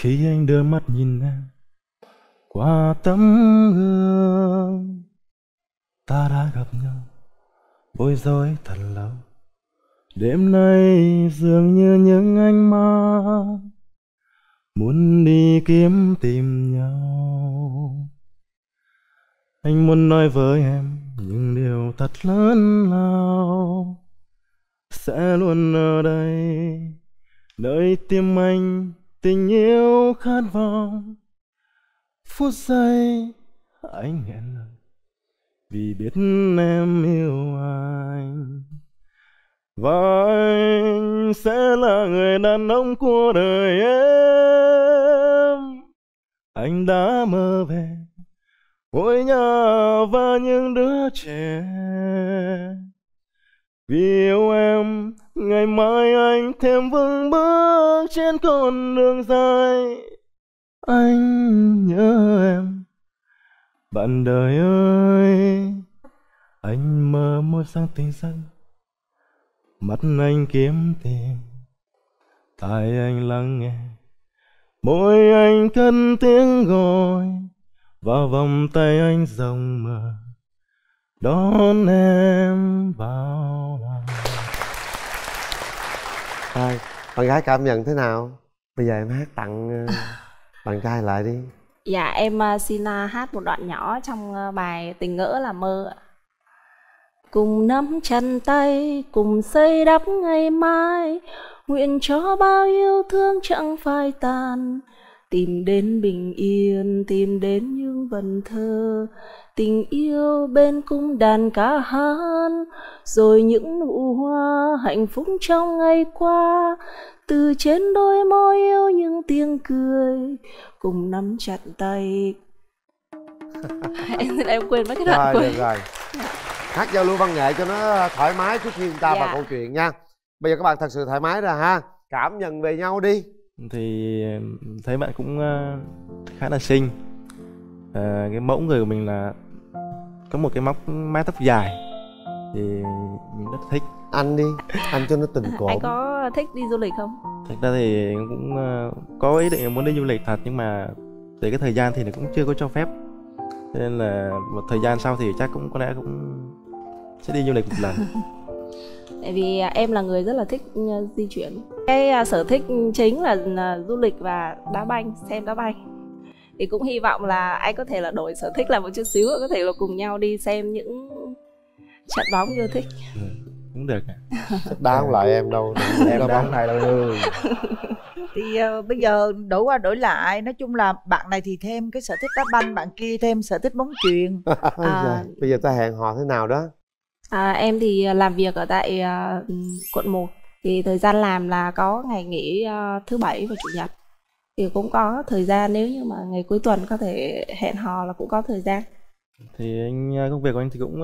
Khi anh đưa mắt nhìn em qua tấm gương, ta đã gặp nhau bối rối thật lâu. Đêm nay dường như những ánh mắt muốn đi kiếm tìm nhau. Anh muốn nói với em những điều thật lớn lao, sẽ luôn ở đây nơi tim anh tình yêu khát vọng. Phút giây anh hẹn lời vì biết em yêu anh, và anh sẽ là người đàn ông của đời em. Anh đã mơ về ngôi nhà và những đứa trẻ, vì yêu em ngày mai anh thêm vững bước trên con đường dài. Anh nhớ em bạn đời ơi, anh mơ một sáng tình xanh mắt anh kiếm tìm, tai anh lắng nghe môi anh cất tiếng gọi, và vòng tay anh rộng mở đón em vào lòng. Hai bạn gái cảm nhận thế nào? Bây giờ em hát tặng bạn trai lại đi. Dạ, em xin hát một đoạn nhỏ trong bài Tình Ngỡ Là Mơ ạ. Cùng nắm chân tay, cùng xây đắp ngày mai, nguyện cho bao yêu thương chẳng phai tàn. Tìm đến bình yên, tìm đến những vần thơ, tình yêu bên cung đàn ca hát, rồi những nụ hoa hạnh phúc trong ngày qua. Từ trên đôi môi yêu những tiếng cười, cùng nắm chặt tay. Em quên mấy cái đoạn rồi, rồi. Hát giao lưu văn nghệ cho nó thoải mái trước khi chúng ta vào câu chuyện nha. Bây giờ các bạn thật sự thoải mái ra ha. Cảm nhận về nhau đi. Thì thấy bạn cũng khá là xinh. Cái mẫu người của mình là có một cái mái tóc dài thì mình rất thích. Ăn đi, ăn cho nó tình cổ. Anh có thích đi du lịch không? Thật ra thì cũng có ý định muốn đi du lịch thật, nhưng mà về cái thời gian thì nó cũng chưa có cho phép. Cho nên là một thời gian sau thì chắc cũng có lẽ cũng sẽ đi du lịch một lần. Tại vì em là người rất là thích di chuyển. Cái sở thích chính là du lịch và đá banh, xem đá banh. Thì cũng hy vọng là anh có thể là đổi sở thích là một chút xíu, có thể là cùng nhau đi xem những trận bóng yêu thích. Cũng được. Đá không lại em đâu, em đá bóng này đâu. Thì bây giờ đổi qua đổi lại, nói chung là bạn này thì thêm cái sở thích đá banh, bạn kia thêm sở thích bóng chuyền. Bây giờ ta hẹn hò thế nào đó? Em thì làm việc ở tại quận 1, thì thời gian làm là có ngày nghỉ thứ Bảy và Chủ Nhật, thì cũng có thời gian, nếu như mà ngày cuối tuần có thể hẹn hò là cũng có thời gian. Thì anh, công việc của anh thì cũng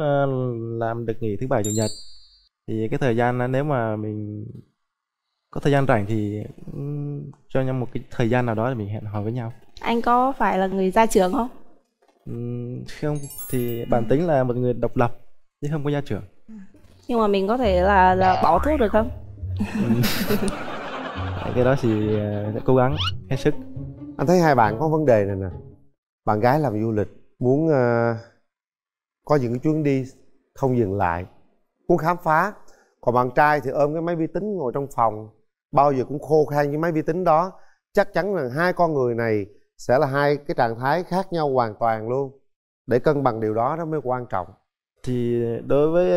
làm được nghỉ thứ Bảy Chủ Nhật, thì cái thời gian nếu mà mình có thời gian rảnh thì cho nhau một cái thời gian nào đó để mình hẹn hò với nhau. Anh có phải là người ra trường không? Không, thì bản tính là một người độc lập chứ không có gia trưởng. Nhưng mà mình có thể là bỏ thuốc được không? Cái đó thì sẽ cố gắng hết sức. Anh thấy hai bạn có vấn đề này nè. Bạn gái làm du lịch muốn có những chuyến đi không dừng lại, muốn khám phá. Còn bạn trai thì ôm cái máy vi tính ngồi trong phòng, bao giờ cũng khô khan với máy vi tính đó. Chắc chắn rằng hai con người này sẽ là hai cái trạng thái khác nhau hoàn toàn luôn. Để cân bằng điều đó nó mới quan trọng. Thì đối với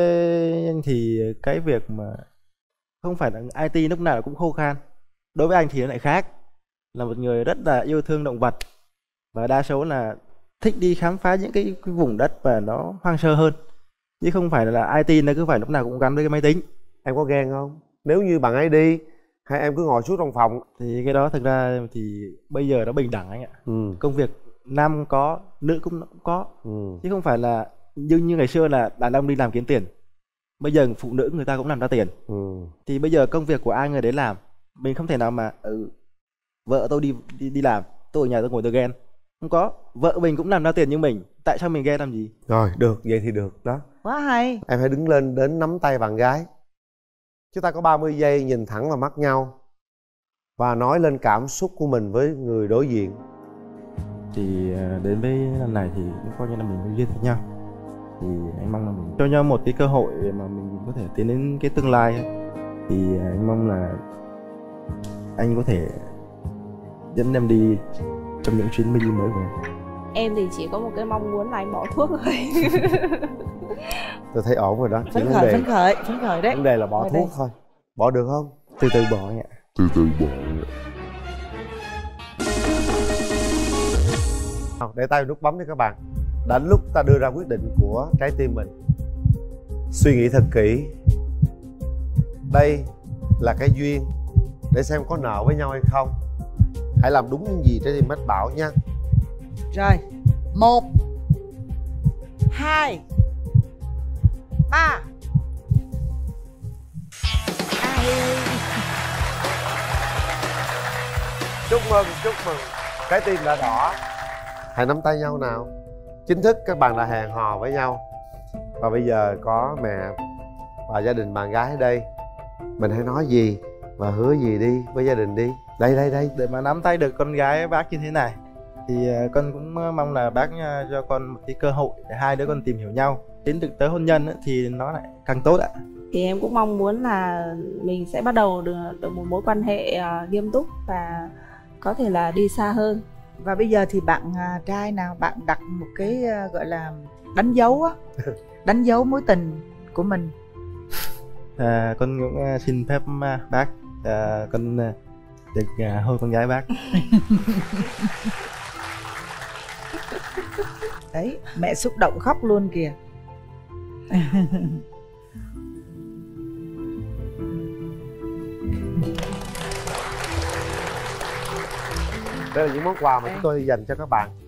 anh thì cái việc mà không phải là IT lúc nào cũng khô khan. Đối với anh thì nó lại khác, là một người rất là yêu thương động vật và đa số là thích đi khám phá những cái vùng đất và nó hoang sơ hơn, chứ không phải là IT nó cứ phải lúc nào cũng gắn với cái máy tính. Em có ghen không? Nếu như bạn ấy đi hay em cứ ngồi suốt trong phòng thì cái đó thực ra thì bây giờ nó bình đẳng anh ạ. Công việc nam có, nữ cũng có, chứ không phải là như ngày xưa là đàn ông đi làm kiếm tiền, bây giờ phụ nữ người ta cũng làm ra tiền. Thì bây giờ công việc của ai người đấy làm, mình không thể nào mà vợ tôi đi làm, tôi ở nhà tôi ngồi tôi ghen. Không có, vợ mình cũng làm ra tiền như mình, tại sao mình ghen làm gì? Rồi, được, vậy thì được đó. Quá hay. Em hãy đứng lên đến nắm tay bạn gái. Chúng ta có 30 giây nhìn thẳng vào mắt nhau và nói lên cảm xúc của mình với người đối diện. Thì đến với lần này thì cũng coi như là mình có duyên với nhau. Thì anh mong là mình cho nhau một cái cơ hội mà mình có thể tiến đến cái tương lai. Thì anh mong là anh có thể dẫn em đi trong những chuyến mini mới của em. Em thì chỉ có một cái mong muốn là anh bỏ thuốc thôi. Tôi thấy ổn rồi đó. Phấn khởi đấy. Vấn đề là bỏ thuốc thôi. Bỏ được không? Từ từ bỏ anh ạ. Để tay nút bấm đi các bạn. Đã lúc ta đưa ra quyết định của trái tim mình. Suy nghĩ thật kỹ. Đây là cái duyên, để xem có nợ với nhau hay không. Hãy làm đúng những gì trái tim mách bảo nha. Rồi, 1 2 3. Chúc mừng, trái tim đã đỏ. Hãy nắm tay nhau nào. Chính thức các bạn đã hẹn hò với nhau. Và bây giờ có mẹ và gia đình bạn gái ở đây. Mình hãy nói gì và hứa gì đi với gia đình đi. Đây. Để mà nắm tay được con gái bác như thế này thì con cũng mong là bác cho con một cái cơ hội để hai đứa con tìm hiểu nhau, đến được tới hôn nhân thì nó lại càng tốt ạ. Thì em cũng mong muốn là mình sẽ bắt đầu được một mối quan hệ nghiêm túc và có thể là đi xa hơn. Và bây giờ thì bạn trai nào bạn đặt một cái gọi là đánh dấu á, đánh dấu mối tình của mình. Con cũng xin phép bác con được hôn con gái bác. Đấy, mẹ xúc động khóc luôn kìa. Đây là những món quà mà chúng tôi dành cho các bạn.